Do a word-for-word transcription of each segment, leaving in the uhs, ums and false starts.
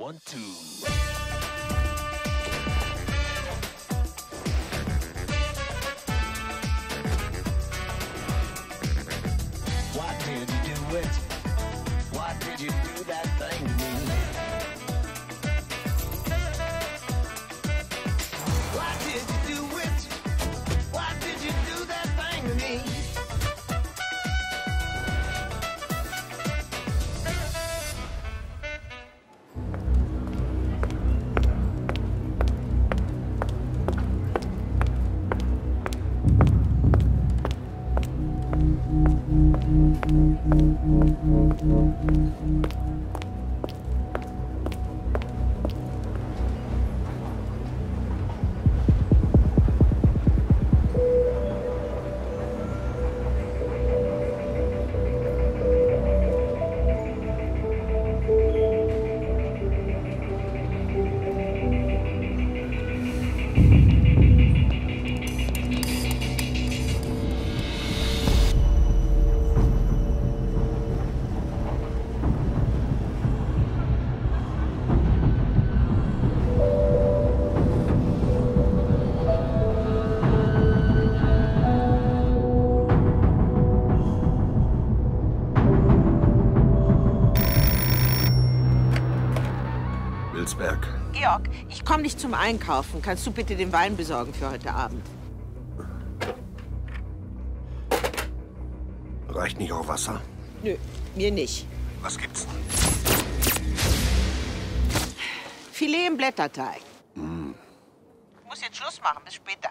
One, two. Why did you do it? Why did you do that thing to me? Why did you do it? Why did you do that thing to me? Georg, ich komme nicht zum Einkaufen. Kannst du bitte den Wein besorgen für heute Abend? Reicht nicht auch Wasser? Nö, mir nicht. Was gibt's denn? Filet im Blätterteig. Mm. Ich muss jetzt Schluss machen. Bis später.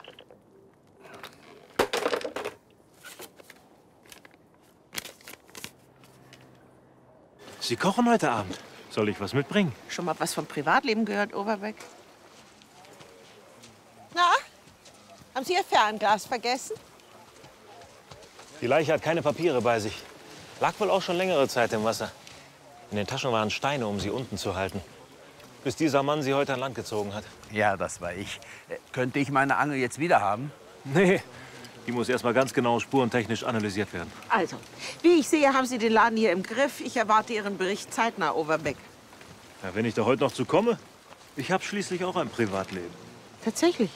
Sie kochen heute Abend. Soll ich was mitbringen? Schon mal was vom Privatleben gehört, Overbeck? Na, haben Sie Ihr Fernglas vergessen? Die Leiche hat keine Papiere bei sich. Lag wohl auch schon längere Zeit im Wasser. In den Taschen waren Steine, um sie unten zu halten. Bis dieser Mann sie heute an Land gezogen hat. Ja, das war ich. Äh, könnte ich meine Angel jetzt wieder haben? Nee, die muss erst mal ganz genau spurentechnisch analysiert werden. Also, wie ich sehe, haben Sie den Laden hier im Griff. Ich erwarte Ihren Bericht zeitnah, Overbeck. Ja, wenn ich da heute noch zu komme. Ich habe schließlich auch ein Privatleben. Tatsächlich?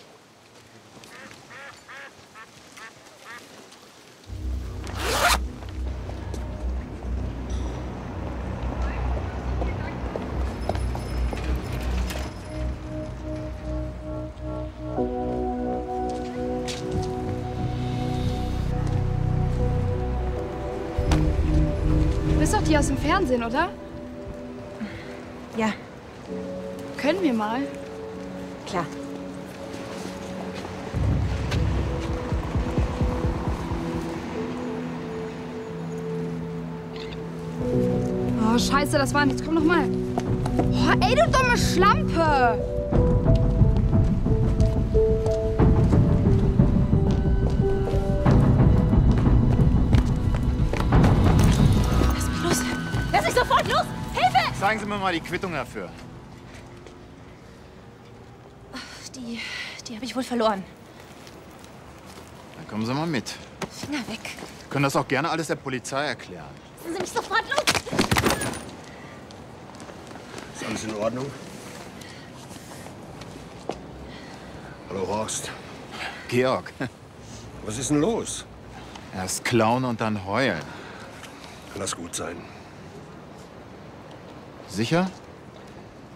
Du bist doch die aus dem Fernsehen, oder? Ja. Können wir mal? Klar. Oh, scheiße, das war nichts. Komm noch mal. Oh, ey, du dumme Schlampe! Lass mich los! Lass mich sofort los! Zeigen Sie mir mal die Quittung dafür. Ach, die, die habe ich wohl verloren. Dann kommen Sie mal mit. Finger weg. Sie können das auch gerne alles der Polizei erklären. Lassen Sie mich sofort los! Ist alles in Ordnung? Hallo, Horst. Georg. Was ist denn los? Erst klauen und dann heulen. Kann das gut sein? Sicher?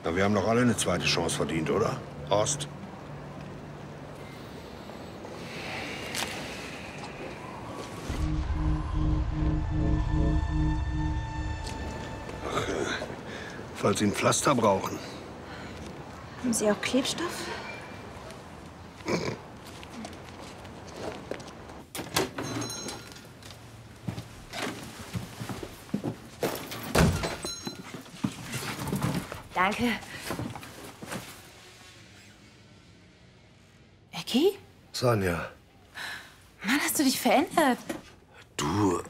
Na, wir haben doch alle eine zweite Chance verdient, oder? Horst? Ach, äh, falls Sie ein Pflaster brauchen. Haben Sie auch Klebstoff? Danke. Ecki? Sonja. Mann, hast du dich verändert? Du.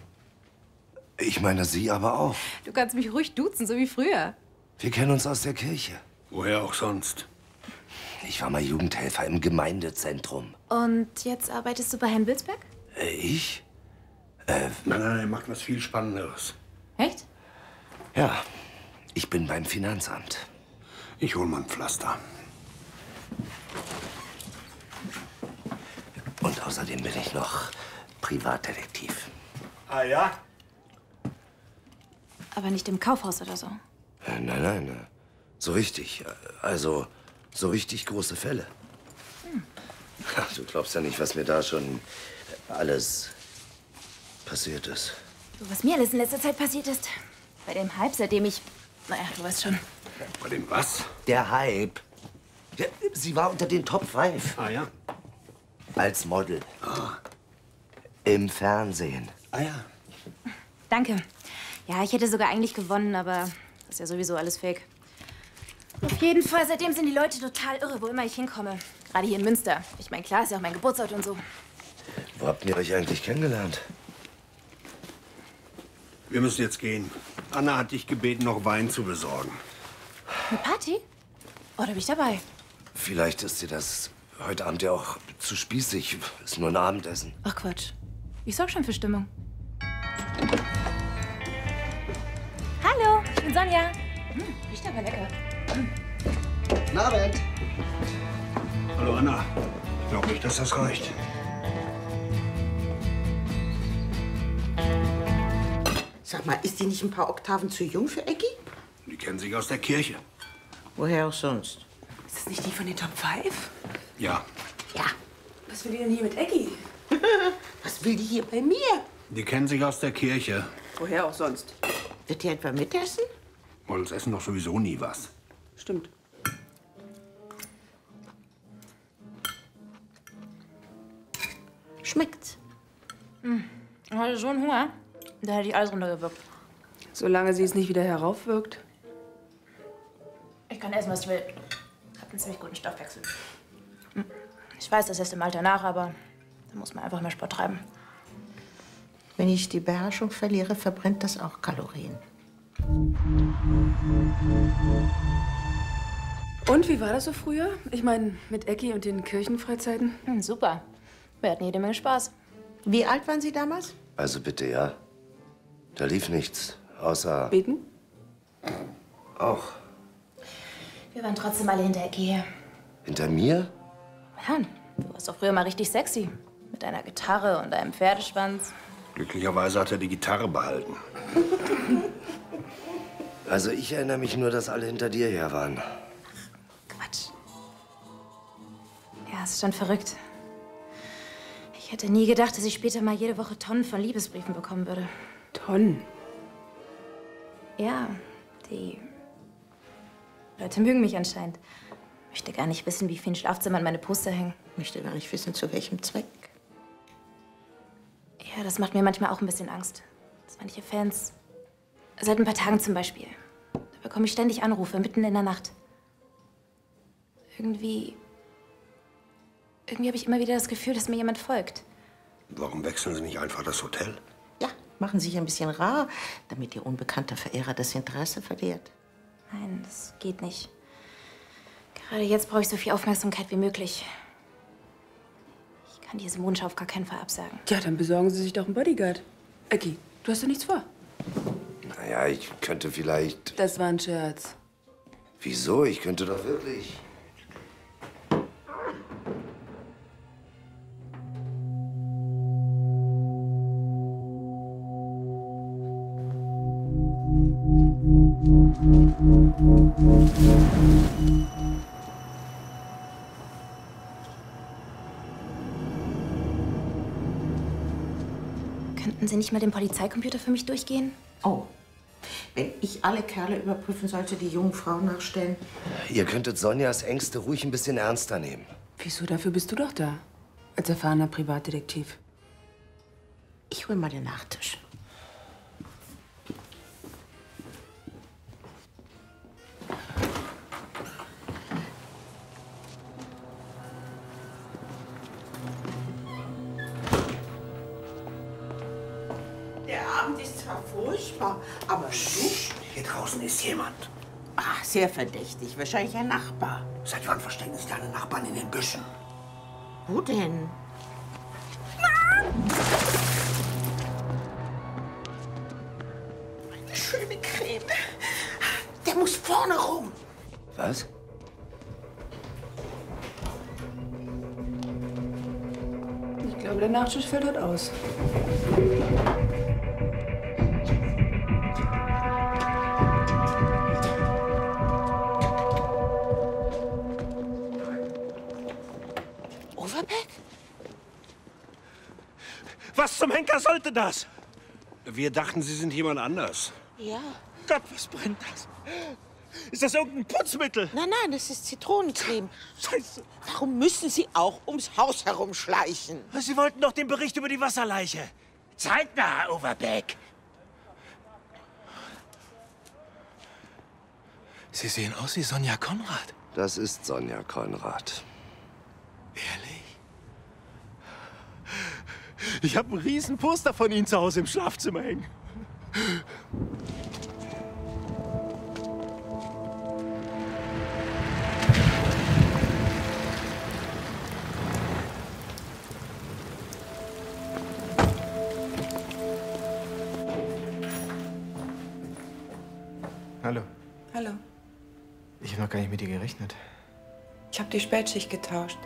Ich meine, sie aber auch. Du kannst mich ruhig duzen, so wie früher. Wir kennen uns aus der Kirche. Woher auch sonst? Ich war mal Jugendhelfer im Gemeindezentrum. Und jetzt arbeitest du bei Herrn Wilsberg? Äh, ich? Äh, nein, nein, er macht was viel Spannenderes. Echt? Ja. Ich bin beim Finanzamt. Ich hol mal ein Pflaster. Und außerdem bin ich noch Privatdetektiv. Ah ja? Aber nicht im Kaufhaus oder so? Nein, nein, nein. So richtig. Also, so richtig große Fälle. Hm. Du glaubst ja nicht, was mir da schon alles passiert ist. Du, was mir alles in letzter Zeit passiert ist. Bei dem Hype, seitdem ich... Naja, du weißt schon. Bei dem was? Der Hype. Ja, sie war unter den Top fünf. Ah ja? Als Model. Ah. Im Fernsehen. Ah ja. Danke. Ja, ich hätte sogar eigentlich gewonnen, aber das ist ja sowieso alles fake. Auf jeden Fall, seitdem sind die Leute total irre, wo immer ich hinkomme. Gerade hier in Münster. Ich meine, klar, ist ja auch mein Geburtsort und so. Wo habt ihr euch eigentlich kennengelernt? Wir müssen jetzt gehen. Anna hat dich gebeten, noch Wein zu besorgen. Eine Party? Oh, da bin ich dabei. Vielleicht ist dir das heute Abend ja auch zu spießig. Ist nur ein Abendessen. Ach Quatsch. Ich sorg schon für Stimmung. Hallo, ich bin Sonja. Hm, riecht aber lecker. Hm. Guten Abend. Hallo Anna. Ich glaube nicht, dass das reicht. Sag mal, ist die nicht ein paar Oktaven zu jung für Ecki? Die kennen sich aus der Kirche. Woher auch sonst? Ist das nicht die von den Top fünf? Ja. Ja. Was will die denn hier mit Ecki? Was will die hier bei mir? Die kennen sich aus der Kirche. Woher auch sonst? Wird die etwa mitessen? Weil uns essen doch sowieso nie was. Stimmt. Schmeckt's? Hm. Ich hatte so einen Hunger, da hätte ich alles runtergewirkt. Solange sie es nicht wieder heraufwirkt? Ich kann essen, was ich will. Ich hab einen ziemlich guten Stoffwechsel. Ich weiß, das lässt im Alter nach, aber da muss man einfach mehr Sport treiben. Wenn ich die Beherrschung verliere, verbrennt das auch Kalorien. Und wie war das so früher? Ich meine, mit Ecki und den Kirchenfreizeiten? Hm, super. Wir hatten jede Menge Spaß. Wie alt waren Sie damals? Also bitte, ja. Da lief nichts, außer... Beten? Auch. Wir waren trotzdem alle hinter Ecki her. Hinter mir? Mann, du warst doch früher mal richtig sexy. Mit einer Gitarre und einem Pferdeschwanz. Glücklicherweise hat er die Gitarre behalten. Also ich erinnere mich nur, dass alle hinter dir her waren. Ach, Quatsch. Ja, ist schon verrückt. Ich hätte nie gedacht, dass ich später mal jede Woche Tonnen von Liebesbriefen bekommen würde. Tonnen? Ja, die Leute mögen mich anscheinend. Ich möchte gar nicht wissen, wie viel Schlafzimmer an meine Poster hängen. Ich möchte gar nicht wissen, zu welchem Zweck. Ja, das macht mir manchmal auch ein bisschen Angst. Dass manche Fans... Seit ein paar Tagen zum Beispiel. Da bekomme ich ständig Anrufe, mitten in der Nacht. Irgendwie... Irgendwie habe ich immer wieder das Gefühl, dass mir jemand folgt. Warum wechseln Sie nicht einfach das Hotel? Ja, machen Sie sich ein bisschen rar, damit Ihr unbekannter Verehrer das Interesse verliert. Nein, das geht nicht. Gerade jetzt brauche ich so viel Aufmerksamkeit wie möglich. Ich kann diese Mondschau auf gar keinen Fall absagen. Ja, dann besorgen Sie sich doch einen Bodyguard. Ecki, du hast doch nichts vor. Naja, ich könnte vielleicht... Das war ein Scherz. Wieso? Ich könnte doch wirklich... Könnten Sie nicht mal den Polizeicomputer für mich durchgehen? Oh, wenn ich alle Kerle überprüfen sollte, die jungen Frauen nachstellen. Ihr könntet Sonjas Ängste ruhig ein bisschen ernster nehmen. Wieso? Dafür bist du doch da, als erfahrener Privatdetektiv. Ich hol mal den Nachtisch. Aber Schuss? Hier draußen ist jemand. Ach, sehr verdächtig. Wahrscheinlich ein Nachbar. Seit wann verstecken sich deine Nachbarn in den Büschen? Wo denn? Eine schöne Creme. Der muss vorne rum. Was? Ich glaube, der Nachtisch fällt heute aus. Overbeck? Was zum Henker sollte das? Wir dachten, Sie sind jemand anders. Ja. Gott, was brennt das? Ist das irgendein Putzmittel? Nein, nein, das ist Zitronencreme. Scheiße. Warum müssen Sie auch ums Haus herumschleichen? Sie wollten doch den Bericht über die Wasserleiche. Zeitnah, Overbeck. Sie sehen aus wie Sonja Konrad. Das ist Sonja Konrad. Ehrlich? Ich habe ein riesen Poster von Ihnen zu Hause im Schlafzimmer hängen. Hallo. Hallo. Ich habe noch gar nicht mit dir gerechnet. Ich habe die Spätschicht getauscht.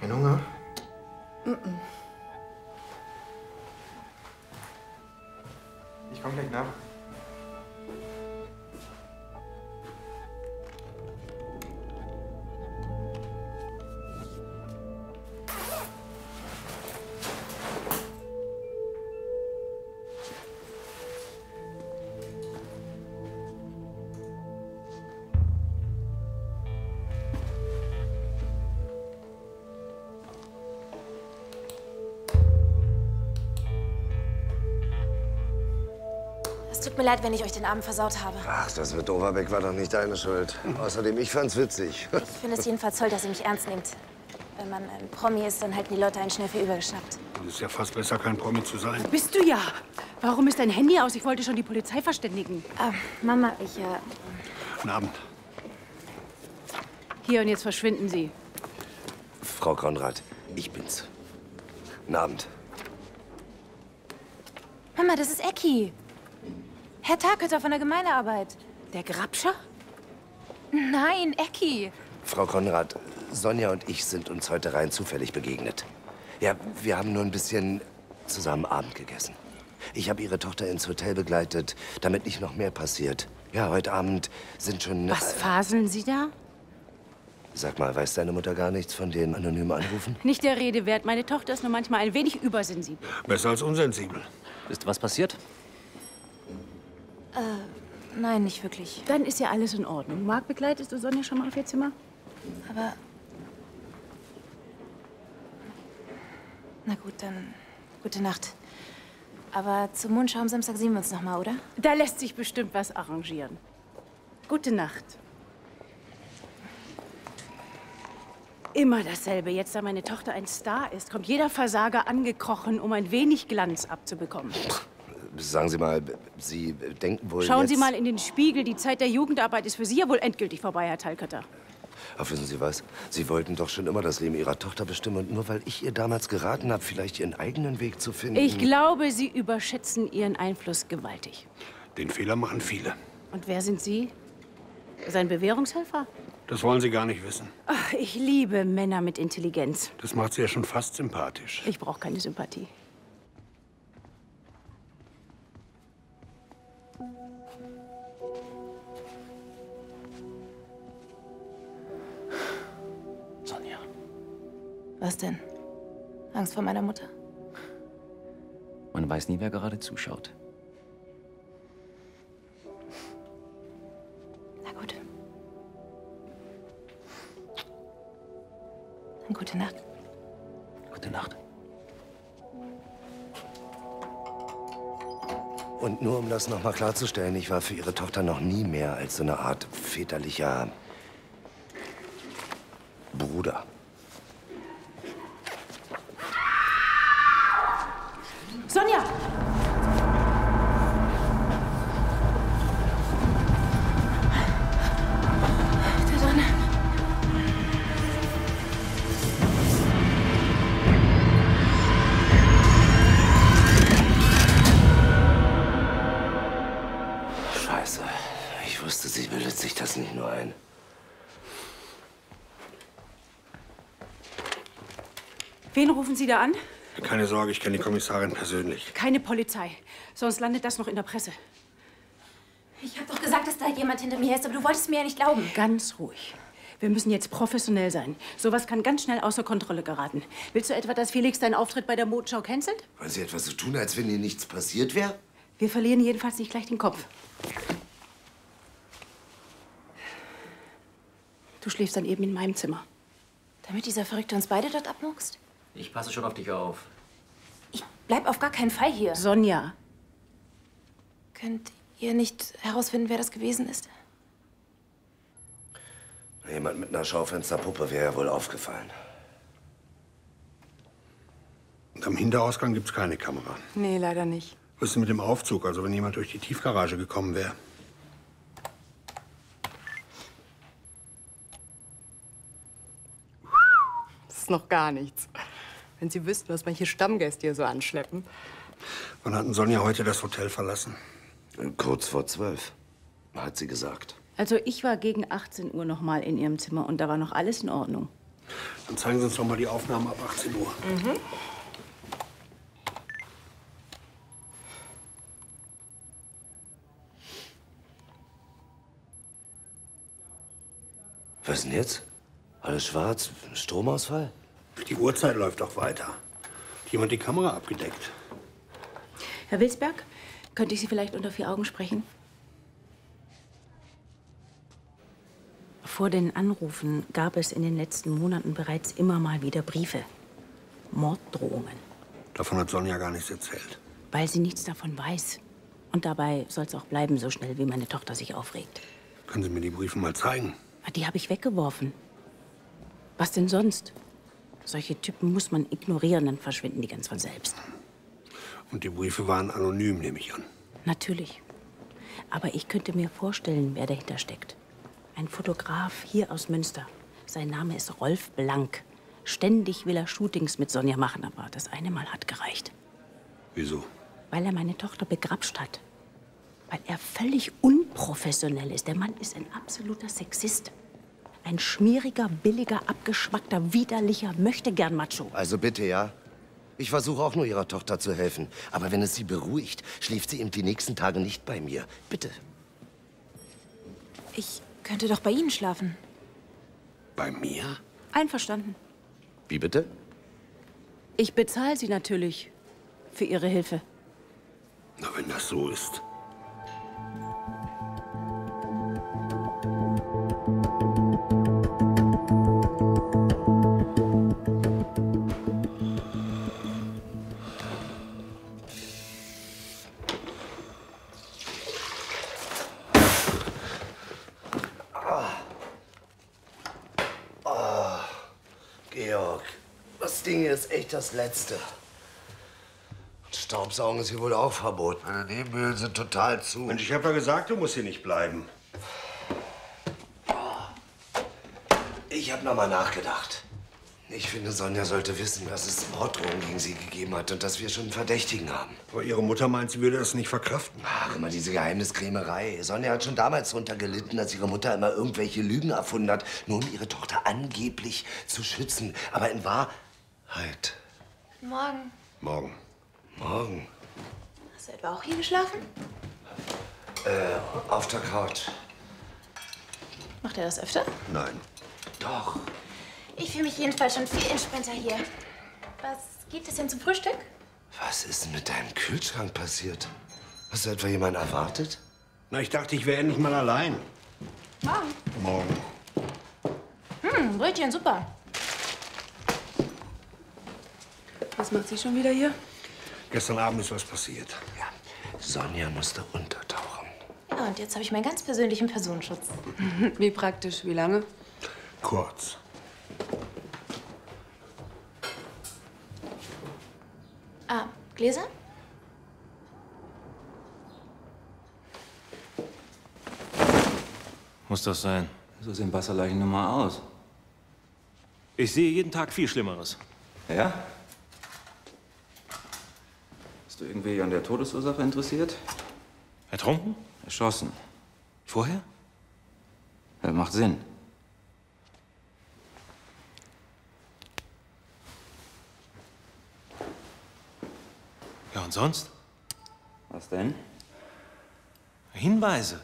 Kein Hunger? Mm-mm. Ich komme gleich nach. Tut mir leid, wenn ich euch den Abend versaut habe. Ach, das mit Overbeck war doch nicht deine Schuld. Außerdem, ich fand's witzig. Ich finde es jedenfalls toll, dass ihr mich ernst nehmt. Wenn man ein Promi ist, dann halten die Leute einen schnell für übergeschnappt. Es ist ja fast besser, kein Promi zu sein. Bist du ja. Warum ist dein Handy aus? Ich wollte schon die Polizei verständigen. Ah, Mama, ich ja... Guten Abend. Hier und jetzt verschwinden Sie. Frau Konrad, ich bin's. Guten Abend. Mama, das ist Ecki. Herr Tarkötter von der Gemeindearbeit. Der Grabscher? Nein, Ecki. Frau Konrad, Sonja und ich sind uns heute rein zufällig begegnet. Ja, wir haben nur ein bisschen zusammen Abend gegessen. Ich habe ihre Tochter ins Hotel begleitet, damit nicht noch mehr passiert. Ja, heute Abend sind schon... Was faseln Sie da? Sag mal, weiß deine Mutter gar nichts von den anonymen Anrufen? Nicht der Rede wert. Meine Tochter ist nur manchmal ein wenig übersensibel. Besser als unsensibel. Ist was passiert? Äh, nein, nicht wirklich. Dann ist ja alles in Ordnung. Mark, begleitest du Sonja schon mal auf ihr Zimmer? Aber... Na gut, dann gute Nacht. Aber zum Mondschau am Samstag sehen wir uns noch mal, oder? Da lässt sich bestimmt was arrangieren. Gute Nacht. Immer dasselbe. Jetzt, da meine Tochter ein Star ist, kommt jeder Versager angekrochen, um ein wenig Glanz abzubekommen. Sagen Sie mal, Sie denken wohl. Schauen jetzt... Sie mal in den Spiegel. Die Zeit der Jugendarbeit ist für Sie ja wohl endgültig vorbei, Herr Tarkötter. Ach, wissen Sie was? Sie wollten doch schon immer das Leben Ihrer Tochter bestimmen. Und nur weil ich ihr damals geraten habe, vielleicht ihren eigenen Weg zu finden. Ich glaube, Sie überschätzen Ihren Einfluss gewaltig. Den Fehler machen viele. Und wer sind Sie? Sein Bewährungshelfer? Das wollen Sie gar nicht wissen. Ach, ich liebe Männer mit Intelligenz. Das macht Sie ja schon fast sympathisch. Ich brauche keine Sympathie. Was denn? Angst vor meiner Mutter? Man weiß nie, wer gerade zuschaut. Na gut. Dann gute Nacht. Gute Nacht. Und nur um das noch mal klarzustellen, ich war für Ihre Tochter noch nie mehr als so eine Art väterlicher Bruder. Sonja! sich nur ein. Wen rufen Sie da an? Keine Sorge, ich kenne die Kommissarin persönlich. Keine Polizei, sonst landet das noch in der Presse. Ich habe doch gesagt, dass da jemand hinter mir ist, aber du wolltest mir ja nicht glauben. Ganz ruhig. Wir müssen jetzt professionell sein. Sowas kann ganz schnell außer Kontrolle geraten. Willst du etwa, dass Felix deinen Auftritt bei der Modenschau cancelt? Wollen Sie etwas so tun, als wenn hier nichts passiert wäre? Wir verlieren jedenfalls nicht gleich den Kopf. Du schläfst dann eben in meinem Zimmer. Damit dieser Verrückte uns beide dort abmuckst? Ich passe schon auf dich auf. Ich bleib auf gar keinen Fall hier. Sonja. Könnt ihr nicht herausfinden, wer das gewesen ist? Jemand mit einer Schaufensterpuppe wäre ja wohl aufgefallen. Und am Hinterausgang gibt's keine Kamera. Nee, leider nicht. Was ist denn mit dem Aufzug, also wenn jemand durch die Tiefgarage gekommen wäre? Das ist noch gar nichts. Wenn Sie wüssten, was manche Stammgäste hier so anschleppen. Wann hat Sonja heute das Hotel verlassen? Kurz vor zwölf, hat sie gesagt. Also ich war gegen achtzehn Uhr noch mal in Ihrem Zimmer und da war noch alles in Ordnung. Dann zeigen Sie uns noch mal die Aufnahmen ab achtzehn Uhr. Mhm. Was denn jetzt? Alles schwarz, Stromausfall? Die Uhrzeit läuft doch weiter. Hat jemand die Kamera abgedeckt? Herr Wilsberg, könnte ich Sie vielleicht unter vier Augen sprechen? Vor den Anrufen gab es in den letzten Monaten bereits immer mal wieder Briefe. Morddrohungen. Davon hat Sonja gar nichts erzählt. Weil sie nichts davon weiß. Und dabei soll es auch bleiben, so schnell wie meine Tochter sich aufregt. Können Sie mir die Briefe mal zeigen? Die habe ich weggeworfen. Was denn sonst? Solche Typen muss man ignorieren, dann verschwinden die ganz von selbst. Und die Briefe waren anonym, nehme ich an. Natürlich. Aber ich könnte mir vorstellen, wer dahinter steckt. Ein Fotograf hier aus Münster. Sein Name ist Rolf Blank. Ständig will er Shootings mit Sonja machen, aber das eine Mal hat gereicht. Wieso? Weil er meine Tochter begrapscht hat. Weil er völlig unprofessionell ist. Der Mann ist ein absoluter Sexist. Ein schmieriger, billiger, abgeschmackter, widerlicher Möchtegern-Macho. Also bitte, ja? Ich versuche auch nur, Ihrer Tochter zu helfen. Aber wenn es Sie beruhigt, schläft sie eben die nächsten Tage nicht bei mir. Bitte. Ich... Ich könnte doch bei Ihnen schlafen. Bei mir? Einverstanden. Wie bitte? Ich bezahle Sie natürlich für Ihre Hilfe. Na, wenn das so ist. Das Letzte. Und Staubsaugen ist hier wohl auch verboten. Meine Nebenhöhlen sind total zu. Mensch, ich habe ja gesagt, du musst hier nicht bleiben. Ich habe noch mal nachgedacht. Ich finde, Sonja sollte wissen, dass es Morddrohungen gegen sie gegeben hat und dass wir schon einen Verdächtigen haben. Aber ihre Mutter meint, sie würde das nicht verkraften. Ach, guck mal, diese Geheimniskrämerei. Sonja hat schon damals darunter gelitten, dass ihre Mutter immer irgendwelche Lügen erfunden hat, nur um ihre Tochter angeblich zu schützen. Aber in Wahrheit... Halt. Guten Morgen. Morgen. Morgen. Hast du etwa auch hier geschlafen? Äh, auf der Couch. Macht er das öfter? Nein. Doch. Ich fühle mich jedenfalls schon viel entspannter hier. Was gibt es denn zum Frühstück? Was ist denn mit deinem Kühlschrank passiert? Hast du etwa jemanden erwartet? Na, ich dachte, ich wäre endlich mal allein. Morgen. Morgen. Hm, Brötchen, super. Was macht sie schon wieder hier? Gestern Abend ist was passiert. Ja, Sonja musste untertauchen. Ja, und jetzt habe ich meinen ganz persönlichen Personenschutz. Wie praktisch, wie lange? Kurz. Ah, Gläser? Muss das sein? So sehen Wasserleichen nun mal aus. Ich sehe jeden Tag viel Schlimmeres. Ja? Bist du irgendwie an der Todesursache interessiert? Ertrunken? Erschossen. Vorher? Das macht Sinn. Ja, und sonst? Was denn? Hinweise.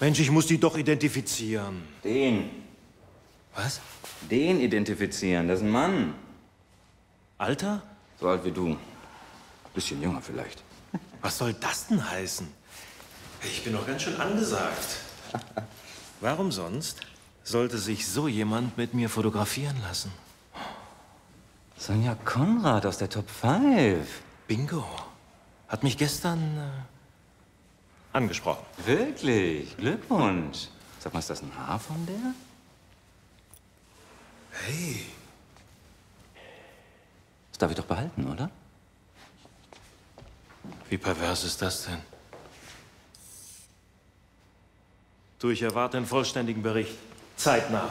Mensch, ich muss die doch identifizieren. Den. Was? Den identifizieren, das ist ein Mann. Alter? So alt wie du. Bisschen jünger vielleicht. Was soll das denn heißen? Ich bin doch ganz schön angesagt. Warum sonst sollte sich so jemand mit mir fotografieren lassen? Sonja Konrad aus der Top fünf. Bingo. Hat mich gestern äh, angesprochen. Wirklich? Glückwunsch. Sag mal, ist das ein Haar von der? Hey. Das darf ich doch behalten, oder? Wie pervers ist das denn? Du, ich erwarte einen vollständigen Bericht. Zeitnah.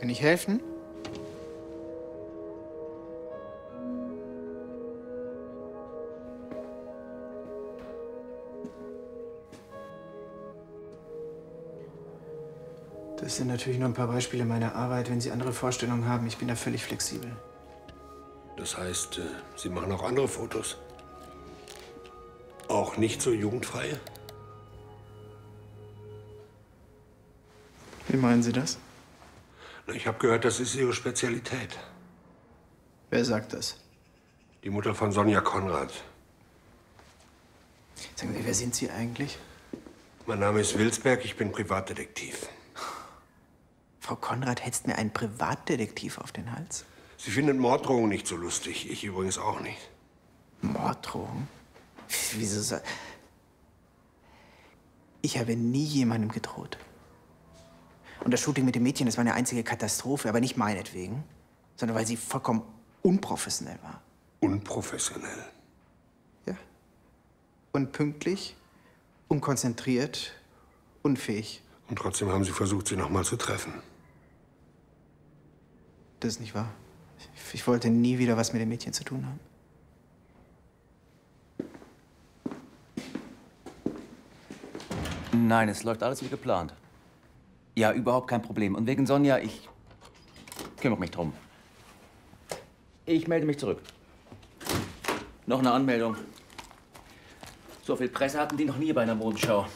Kann ich helfen? Das sind natürlich nur ein paar Beispiele meiner Arbeit. Wenn Sie andere Vorstellungen haben, ich bin da völlig flexibel. Das heißt, Sie machen auch andere Fotos? Auch nicht so jugendfreie? Wie meinen Sie das? Ich habe gehört, das ist Ihre Spezialität. Wer sagt das? Die Mutter von Sonja Konrad. Sagen Sie, wer sind Sie eigentlich? Mein Name ist Wilsberg, ich bin Privatdetektiv. Frau Konrad hetzt mir einen Privatdetektiv auf den Hals. Sie findet Morddrohungen nicht so lustig. Ich übrigens auch nicht. Morddrohungen? Wieso soll... Ich habe nie jemandem gedroht. Und das Shooting mit dem Mädchen, das war eine einzige Katastrophe. Aber nicht meinetwegen, sondern weil sie vollkommen unprofessionell war. Unprofessionell? Ja. Unpünktlich, unkonzentriert, unfähig. Und trotzdem haben Sie versucht, sie noch mal zu treffen. Das ist nicht wahr. Ich, ich wollte nie wieder was mit dem Mädchen zu tun haben. Nein, es läuft alles wie geplant. Ja, überhaupt kein Problem. Und wegen Sonja, ich kümmere mich drum. Ich melde mich zurück. Noch eine Anmeldung. So viel Presse hatten die noch nie bei einer Modenschau.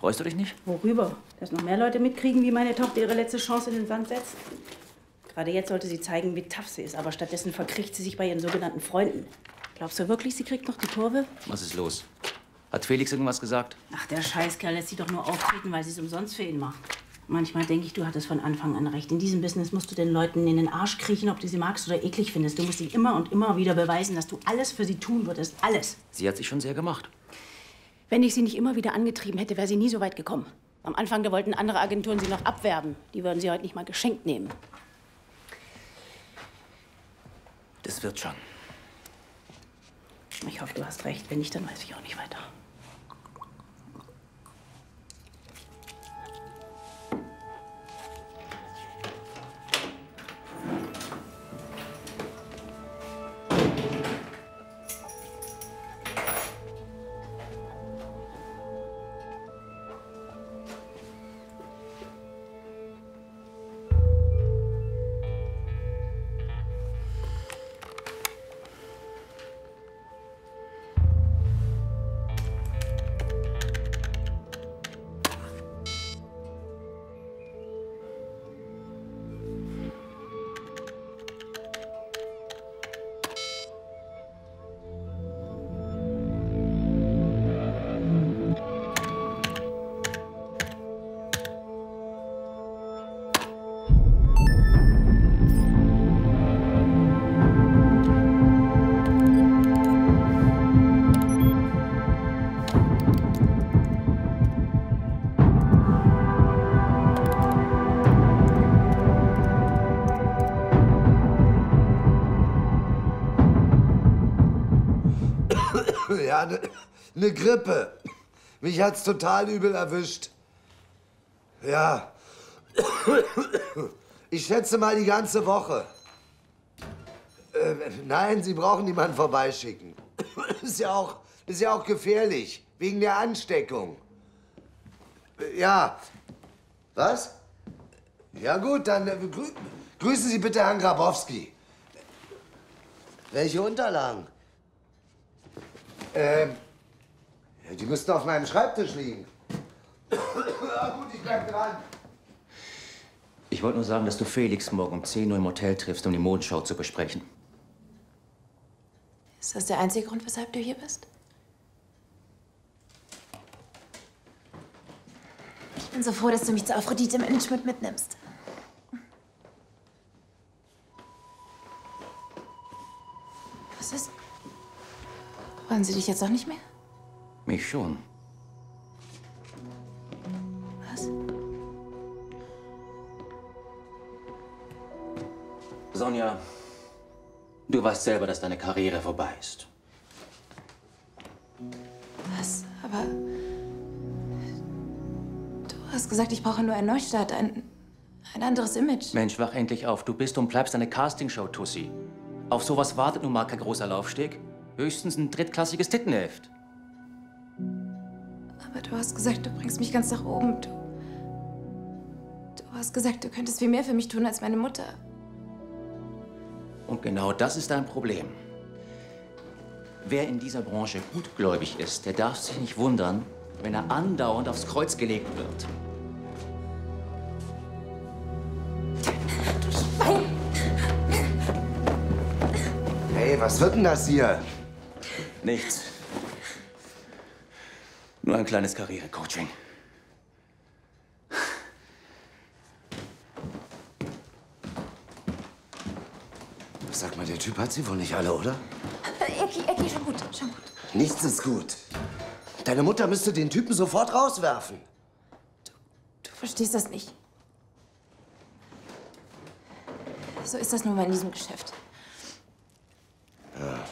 Freust du dich nicht? Worüber? Dass noch mehr Leute mitkriegen, wie meine Tochter ihre letzte Chance in den Sand setzt? Gerade jetzt sollte sie zeigen, wie tough sie ist, aber stattdessen verkriecht sie sich bei ihren sogenannten Freunden. Glaubst du wirklich, sie kriegt noch die Kurve? Was ist los? Hat Felix irgendwas gesagt? Ach, der Scheißkerl lässt sie doch nur auftreten, weil sie es umsonst für ihn macht. Manchmal denke ich, du hattest von Anfang an recht. In diesem Business musst du den Leuten in den Arsch kriechen, ob du sie magst oder eklig findest. Du musst sie immer und immer wieder beweisen, dass du alles für sie tun würdest. Alles. Sie hat sich schon sehr gemacht. Wenn ich sie nicht immer wieder angetrieben hätte, wäre sie nie so weit gekommen. Am Anfang, da wollten andere Agenturen sie noch abwerben. Die würden sie heute nicht mal geschenkt nehmen. Das wird schon. Ich hoffe, du hast recht. Wenn nicht, dann weiß ich auch nicht weiter. Eine Grippe. Mich hat's total übel erwischt. Ja. Ich schätze mal die ganze Woche. Äh, nein, Sie brauchen niemanden vorbeischicken. Ist ja auch, ist ja auch gefährlich. Wegen der Ansteckung. Ja. Was? Ja gut, dann äh, grü grüßen Sie bitte Herrn Grabowski. Welche Unterlagen? Ähm, die müssten auf meinem Schreibtisch liegen. Ja, gut, ich bleib dran. Ich wollte nur sagen, dass du Felix morgen um zehn Uhr im Hotel triffst, um die Modenschau zu besprechen. Ist das der einzige Grund, weshalb du hier bist? Ich bin so froh, dass du mich zu Aphrodite Management mitnimmst. Was ist? Wollen Sie dich jetzt auch nicht mehr? Mich schon. Was? Sonja, du weißt selber, dass deine Karriere vorbei ist. Was? Aber... Du hast gesagt, ich brauche nur einen Neustart, ein, ein anderes Image. Mensch, wach endlich auf. Du bist und bleibst eine Castingshow-Tussi. Auf sowas wartet nun mal kein großer Laufsteg. Höchstens ein drittklassiges Tittenheft. Aber du hast gesagt, du bringst mich ganz nach oben. Du, du hast gesagt, du könntest viel mehr für mich tun als meine Mutter. Und genau das ist dein Problem. Wer in dieser Branche gutgläubig ist, der darf sich nicht wundern, wenn er andauernd aufs Kreuz gelegt wird. Du Schwein! Hey, was wird denn das hier? Nichts. Nur ein kleines Karrierecoaching. Sag mal, der Typ hat sie wohl nicht alle, oder? Ecki, Ecki, schon gut, schon gut. Nichts ist gut. Deine Mutter müsste den Typen sofort rauswerfen. Du, du verstehst das nicht. So ist das nun mal in diesem Geschäft. Ja.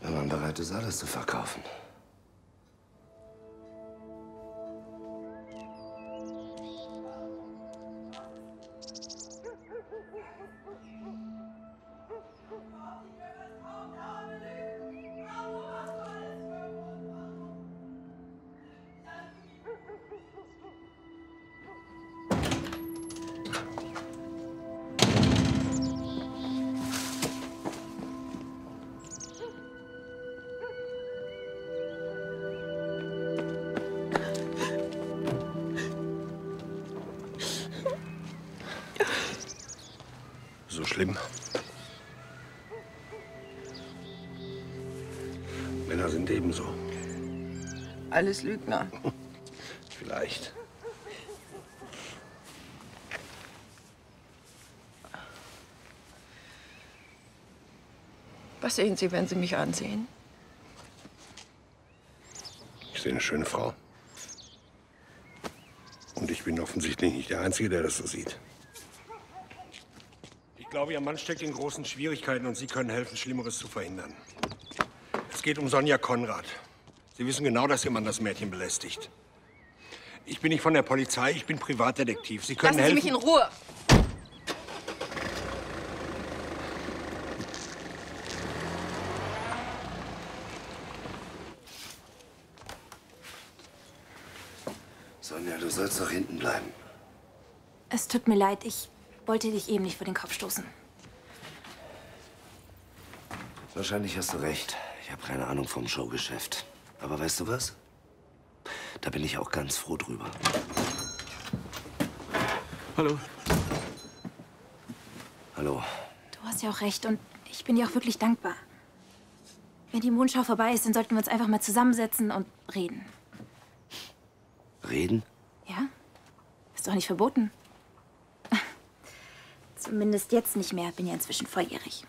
Wenn man bereit ist, alles zu verkaufen. Schlimm. Männer sind ebenso. Alles Lügner. Vielleicht. Was sehen Sie, wenn Sie mich ansehen? Ich sehe eine schöne Frau. Und ich bin offensichtlich nicht der Einzige, der das so sieht. Ich glaube, Ihr Mann steckt in großen Schwierigkeiten und Sie können helfen, Schlimmeres zu verhindern. Es geht um Sonja Konrad. Sie wissen genau, dass Ihr Mann das Mädchen belästigt. Ich bin nicht von der Polizei, ich bin Privatdetektiv. Sie können helfen. Lassen Sie mich in Ruhe! Sonja, du sollst doch hinten bleiben. Es tut mir leid, ich... Ich wollte dich eben nicht vor den Kopf stoßen. Wahrscheinlich hast du recht. Ich habe keine Ahnung vom Showgeschäft. Aber weißt du was? Da bin ich auch ganz froh drüber. Hallo. Hallo. Du hast ja auch recht und ich bin dir auch wirklich dankbar. Wenn die Mondschau vorbei ist, dann sollten wir uns einfach mal zusammensetzen und reden. Reden? Ja. Ist doch nicht verboten. Zumindest jetzt nicht mehr. Bin ja inzwischen volljährig.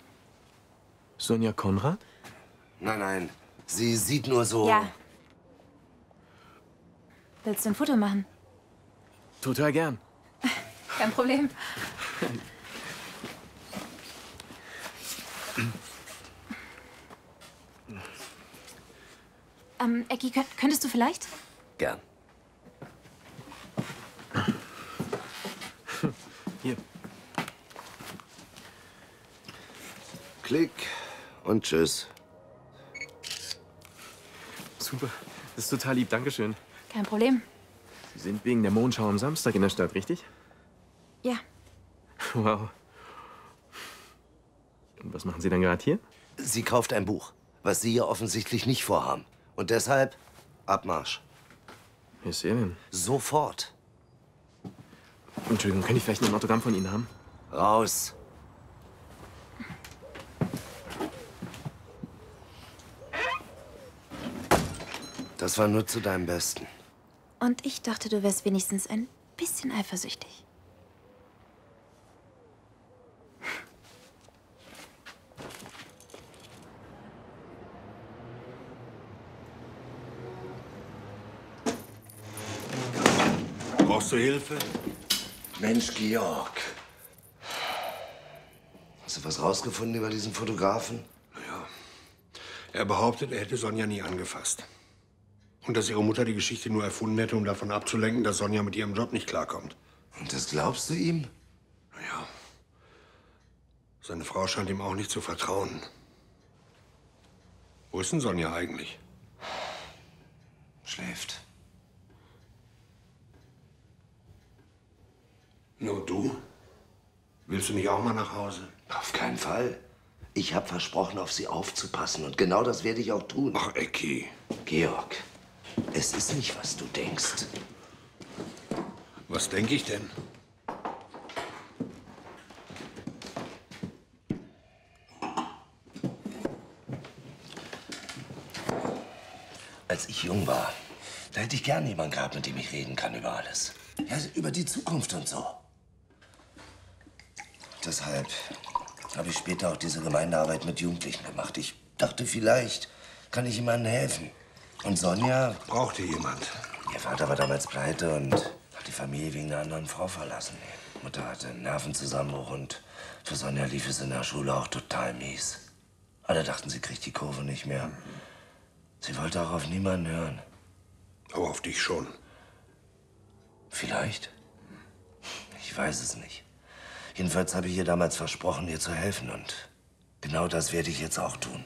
Sonja Konrad? Nein, nein. Sie sieht nur so... Ja. Willst du ein Foto machen? Total gern. Kein Problem. Ähm, Ecki, könntest du vielleicht? Gern. Hier. Klick und tschüss. Super. Das ist total lieb. Dankeschön. Kein Problem. Sie sind wegen der Mondschau am Samstag in der Stadt, richtig? Ja. Wow. Und was machen Sie denn gerade hier? Sie kauft ein Buch, was Sie hier offensichtlich nicht vorhaben. Und deshalb Abmarsch. Wie ist ihr denn? Sofort. Entschuldigung, könnte ich vielleicht noch ein Autogramm von Ihnen haben? Raus. Das war nur zu deinem Besten. Und ich dachte, du wärst wenigstens ein bisschen eifersüchtig. Brauchst du Hilfe? Mensch, Georg. Hast du was rausgefunden über diesen Fotografen? Naja, er behauptet, er hätte Sonja nie angefasst. Und dass ihre Mutter die Geschichte nur erfunden hätte, um davon abzulenken, dass Sonja mit ihrem Job nicht klarkommt. Und das glaubst du ihm? Naja, seine Frau scheint ihm auch nicht zu vertrauen. Wo ist denn Sonja eigentlich? Schläft. Nur du? Willst du nicht auch mal nach Hause? Auf keinen Fall. Ich habe versprochen, auf sie aufzupassen. Und genau das werde ich auch tun. Ach, Ecki. Georg. Es ist nicht, was du denkst. Was denke ich denn? Als ich jung war, da hätte ich gern jemanden gehabt, mit dem ich reden kann über alles. Ja, über die Zukunft und so. Deshalb habe ich später auch diese Gemeindearbeit mit Jugendlichen gemacht. Ich dachte, vielleicht kann ich jemandem helfen. Und Sonja brauchte jemand. Ihr Vater war damals pleite und hat die Familie wegen einer anderen Frau verlassen. Die Mutter hatte einen Nervenzusammenbruch und für Sonja lief es in der Schule auch total mies. Alle dachten, sie kriegt die Kurve nicht mehr. Sie wollte auch auf niemanden hören. Aber auf dich schon. Vielleicht. Ich weiß es nicht. Jedenfalls habe ich ihr damals versprochen, ihr zu helfen. Und genau das werde ich jetzt auch tun.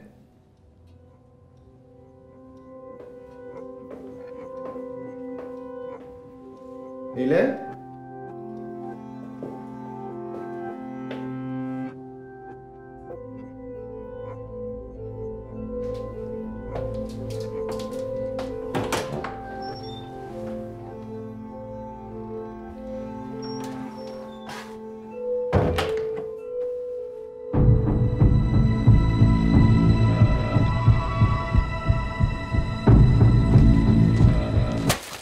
Nele?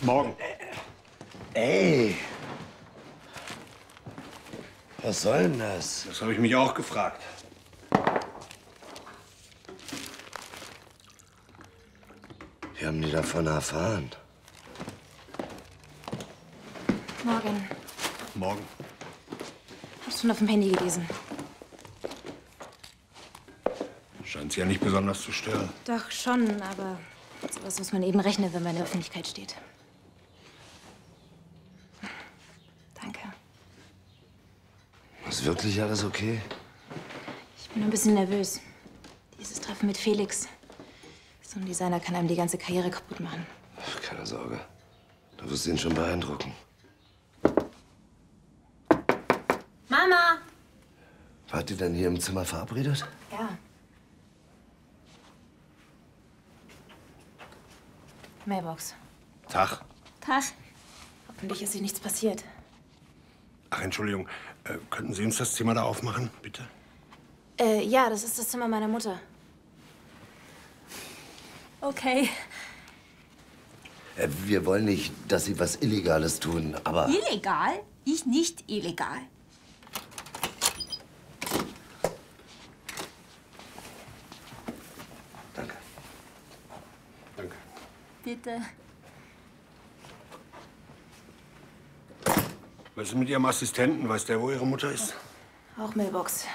Morgen. Ey. Was soll denn das? Das habe ich mich auch gefragt. Wie haben die davon erfahren? Morgen. Morgen. Hab's schon auf dem Handy gelesen. Scheint sie ja nicht besonders zu stören. Doch schon, aber sowas muss man eben rechnen, wenn man in der Öffentlichkeit steht. Ist wirklich alles okay? Ich bin ein bisschen nervös. Dieses Treffen mit Felix. So ein Designer kann einem die ganze Karriere kaputt machen. Ach, keine Sorge. Du wirst ihn schon beeindrucken. Mama! Wart ihr denn hier im Zimmer verabredet? Ja. Mailbox. Tag. Tag. Hoffentlich ist ihr nichts passiert. Ach, Entschuldigung. Äh, könnten Sie uns das Zimmer da aufmachen, bitte? Äh, ja, das ist das Zimmer meiner Mutter. Okay. Wir wollen nicht, dass Sie was Illegales tun, aber... Illegal? Ich nicht illegal. Danke. Danke. Bitte. Was ist mit Ihrem Assistenten? Weiß der, wo Ihre Mutter ist? Auch Mailbox.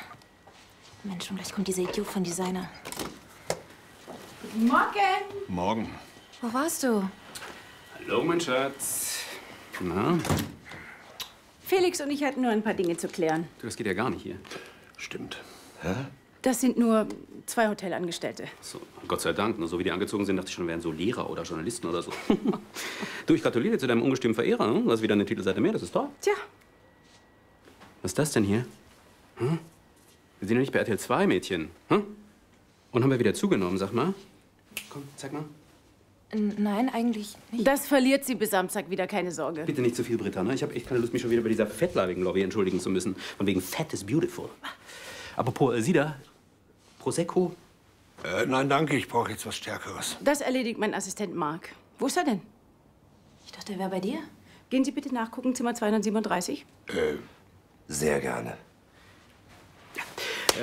Mensch, und gleich kommt dieser Idiot von Designer. Guten Morgen. Morgen. Wo warst du? Hallo, mein Schatz. Na? Felix und ich hatten nur ein paar Dinge zu klären. Du, das geht ja gar nicht hier. Stimmt. Hä? Das sind nur zwei Hotelangestellte. So, Gott sei Dank. So wie die angezogen sind, dachte ich schon, wären so Lehrer oder Journalisten oder so. Du, ich gratuliere zu deinem ungestümen Verehrer. Ne? Du hast wieder eine Titelseite mehr, das ist toll. Tja. Was ist das denn hier? Hm? Wir sind ja nicht bei R T L zwei, Mädchen. Hm? Und haben wir wieder zugenommen, sag mal. Komm, zeig mal. Nein, eigentlich nicht. Das verliert sie bis Samstag wieder, keine Sorge. Bitte nicht zu viel, Britta. Ne? Ich habe echt keine Lust, mich schon wieder bei dieser fettleibigen Lobby entschuldigen zu müssen. Von wegen Fett is beautiful. Apropos, äh, Sie da? Prosecco? Äh, nein, danke. Ich brauche jetzt was Stärkeres. Das erledigt mein Assistent Mark. Wo ist er denn? Ich dachte, er wäre bei dir. Gehen Sie bitte nachgucken, Zimmer zweihundertsiebenunddreißig. Äh, sehr gerne.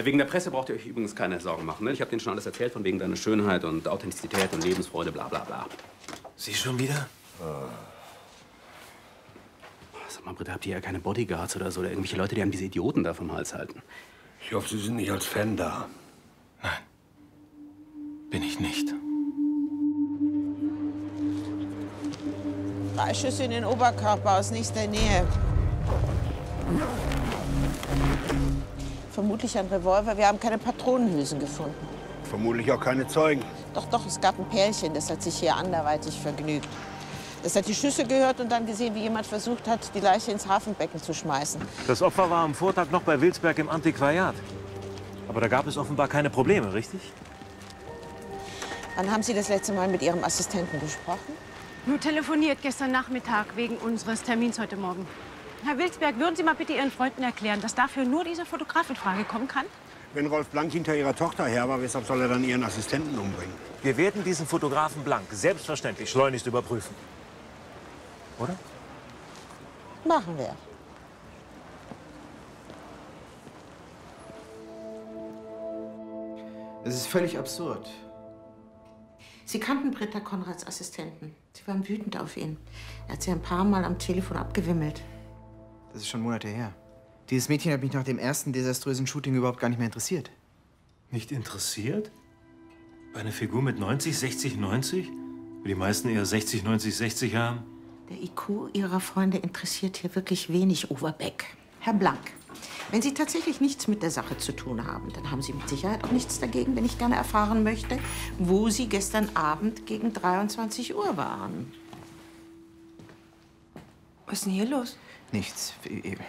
Wegen der Presse braucht ihr euch übrigens keine Sorgen machen. Ne? Ich habe denen schon alles erzählt, von wegen deiner Schönheit und Authentizität und Lebensfreude, bla bla bla. Sie schon wieder? Oh. Sag mal, Britta, habt ihr ja keine Bodyguards oder so? Oder irgendwelche Leute, die haben diese Idioten da vom Hals halten? Ich hoffe, Sie sind nicht als Fan da. Nein, bin ich nicht. Drei Schüsse in den Oberkörper aus nächster Nähe. Vermutlich ein Revolver. Wir haben keine Patronenhülsen gefunden. Vermutlich auch keine Zeugen. Doch, doch, es gab ein Pärchen, das hat sich hier anderweitig vergnügt. Das hat die Schüsse gehört und dann gesehen, wie jemand versucht hat, die Leiche ins Hafenbecken zu schmeißen. Das Opfer war am Vortag noch bei Wilsberg im Antiquariat. Aber da gab es offenbar keine Probleme, richtig? Wann haben Sie das letzte Mal mit Ihrem Assistenten gesprochen? Nur telefoniert gestern Nachmittag wegen unseres Termins heute Morgen. Herr Wilsberg, würden Sie mal bitte Ihren Freunden erklären, dass dafür nur dieser Fotograf in Frage kommen kann? Wenn Rolf Blank hinter Ihrer Tochter her war, weshalb soll er dann Ihren Assistenten umbringen? Wir werden diesen Fotografen Blank selbstverständlich schleunigst überprüfen. Oder? Machen wir. Es ist völlig absurd. Sie kannten Britta Konrads Assistenten. Sie waren wütend auf ihn. Er hat sie ein paar Mal am Telefon abgewimmelt. Das ist schon Monate her. Dieses Mädchen hat mich nach dem ersten desaströsen Shooting überhaupt gar nicht mehr interessiert. Nicht interessiert? Bei einer Figur mit neunzig, sechzig, neunzig? Wo die meisten eher sechzig, neunzig, sechzig haben? Der I Q Ihrer Freunde interessiert hier wirklich wenig, Overbeck. Herr Blank, wenn Sie tatsächlich nichts mit der Sache zu tun haben, dann haben Sie mit Sicherheit auch nichts dagegen, wenn ich gerne erfahren möchte, wo Sie gestern Abend gegen dreiundzwanzig Uhr waren. Was ist denn hier los? Nichts.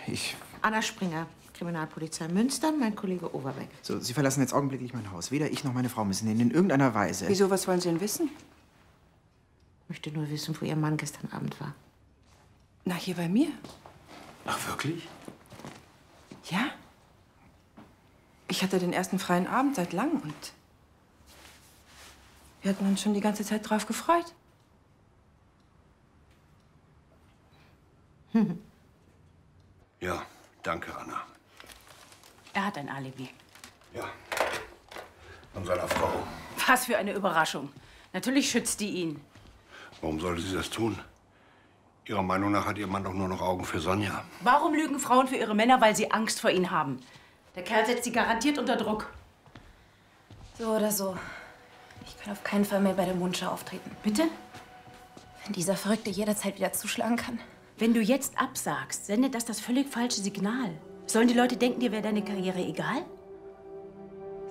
Ich... Anna Springer, Kriminalpolizei Münster, mein Kollege Overbeck. So, Sie verlassen jetzt augenblicklich mein Haus. Weder ich noch meine Frau müssen in irgendeiner Weise... Wieso? Was wollen Sie denn wissen? Ich möchte nur wissen, wo Ihr Mann gestern Abend war. Na, hier bei mir. Ach, wirklich? Ja. Ich hatte den ersten freien Abend seit langem und... wir hatten uns schon die ganze Zeit drauf gefreut. Hm. Ja, danke, Anna. Er hat ein Alibi. Ja, von seiner Frau. Was für eine Überraschung. Natürlich schützt die ihn. Warum sollte sie das tun? Ihrer Meinung nach hat ihr Mann doch nur noch Augen für Sonja. Warum lügen Frauen für ihre Männer? Weil sie Angst vor ihnen haben. Der Kerl setzt sie garantiert unter Druck. So oder so. Ich kann auf keinen Fall mehr bei der Mundschau auftreten. Bitte? Wenn dieser Verrückte jederzeit wieder zuschlagen kann. Wenn du jetzt absagst, sendet das das völlig falsche Signal. Sollen die Leute denken, dir wäre deine Karriere egal?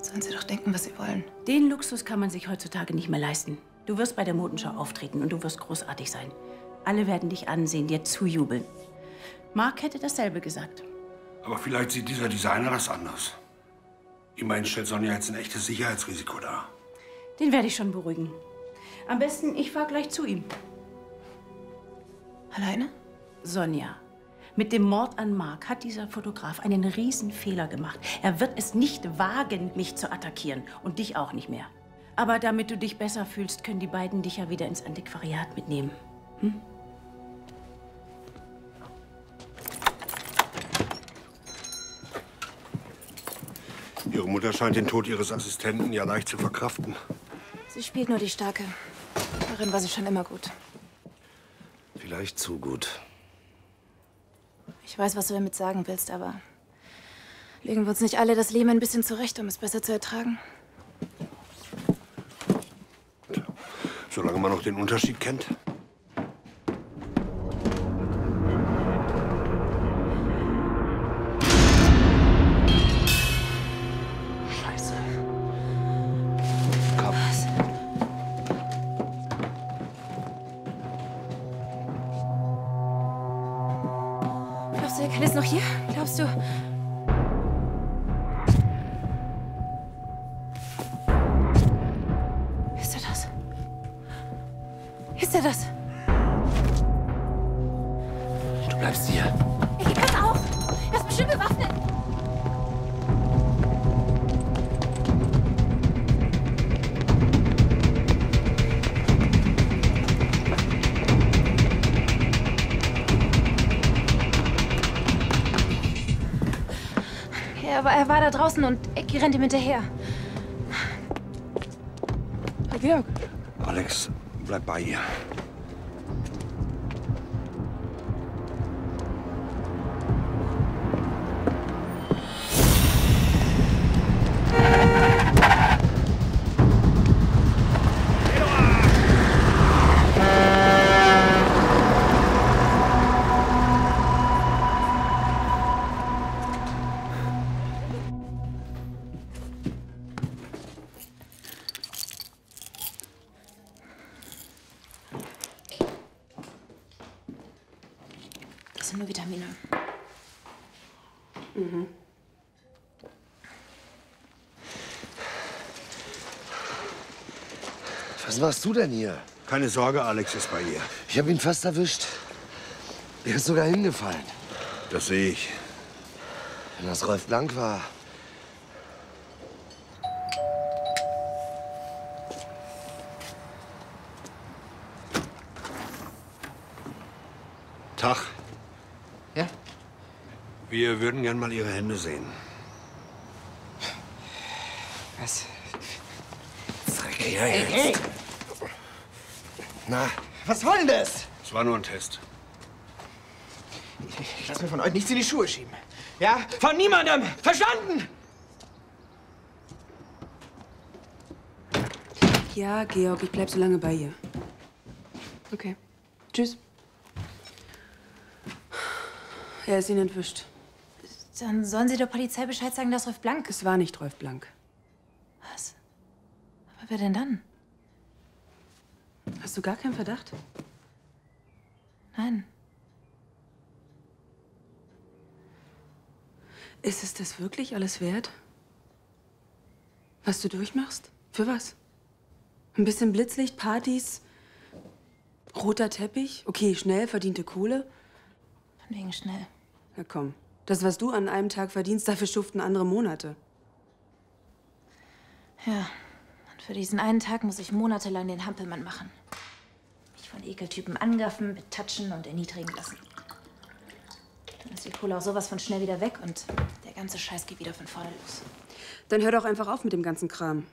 Sollen sie doch denken, was sie wollen. Den Luxus kann man sich heutzutage nicht mehr leisten. Du wirst bei der Modenschau auftreten und du wirst großartig sein. Alle werden dich ansehen, dir zujubeln. Mark hätte dasselbe gesagt. Aber vielleicht sieht dieser Designer das anders. Immerhin stellt Sonja jetzt ein echtes Sicherheitsrisiko dar. Den werde ich schon beruhigen. Am besten, ich fahre gleich zu ihm. Alleine? Sonja, Mit dem Mord an Mark hat dieser Fotograf einen Riesenfehler gemacht. Er wird es nicht wagen, mich zu attackieren und dich auch nicht mehr. Aber damit du dich besser fühlst, können die beiden dich ja wieder ins Antiquariat mitnehmen. Hm? Ihre Mutter scheint den Tod ihres Assistenten ja leicht zu verkraften. Sie spielt nur die Starke. Darin war sie schon immer gut. Vielleicht zu gut. Ich weiß, was du damit sagen willst, aber legen wir uns nicht alle das Leben ein bisschen zurecht, um es besser zu ertragen? Tja, solange man noch den Unterschied kennt. Draußen und Ecki rennt ihm hinterher. Herr Georg. Alex, bleib bei ihr. Was warst du denn hier? Keine Sorge, Alex ist bei ihr. Ich habe ihn fast erwischt. Er ist sogar hingefallen. Das sehe ich. Wenn das Rolf Blank war. Tag. Ja? Wir würden gern mal Ihre Hände sehen. Was? Zeig her jetzt. Na, was soll denn das? Es war nur ein Test. Ich lass mir von euch nichts in die Schuhe schieben. Ja? Von niemandem! Verstanden? Ja, Georg, ich bleib so lange bei ihr. Okay. Tschüss. Er ist Ihnen entwischt. Dann sollen Sie der Polizei Bescheid sagen, dass Rolf Blank ist. Es war nicht Rolf Blank. Was? Aber wer denn dann? Hast du gar keinen Verdacht? Nein. Ist es das wirklich alles wert? Was du durchmachst? Für was? Ein bisschen Blitzlicht, Partys, roter Teppich, okay, schnell, verdiente Kohle. Von wegen schnell. Na komm, das, was du an einem Tag verdienst, dafür schuften andere Monate. Ja. Für diesen einen Tag muss ich monatelang den Hampelmann machen. Mich von Ekeltypen angaffen, betatschen und erniedrigen lassen. Dann ist die Kohle auch sowas von schnell wieder weg und der ganze Scheiß geht wieder von vorne los. Dann hör doch einfach auf mit dem ganzen Kram.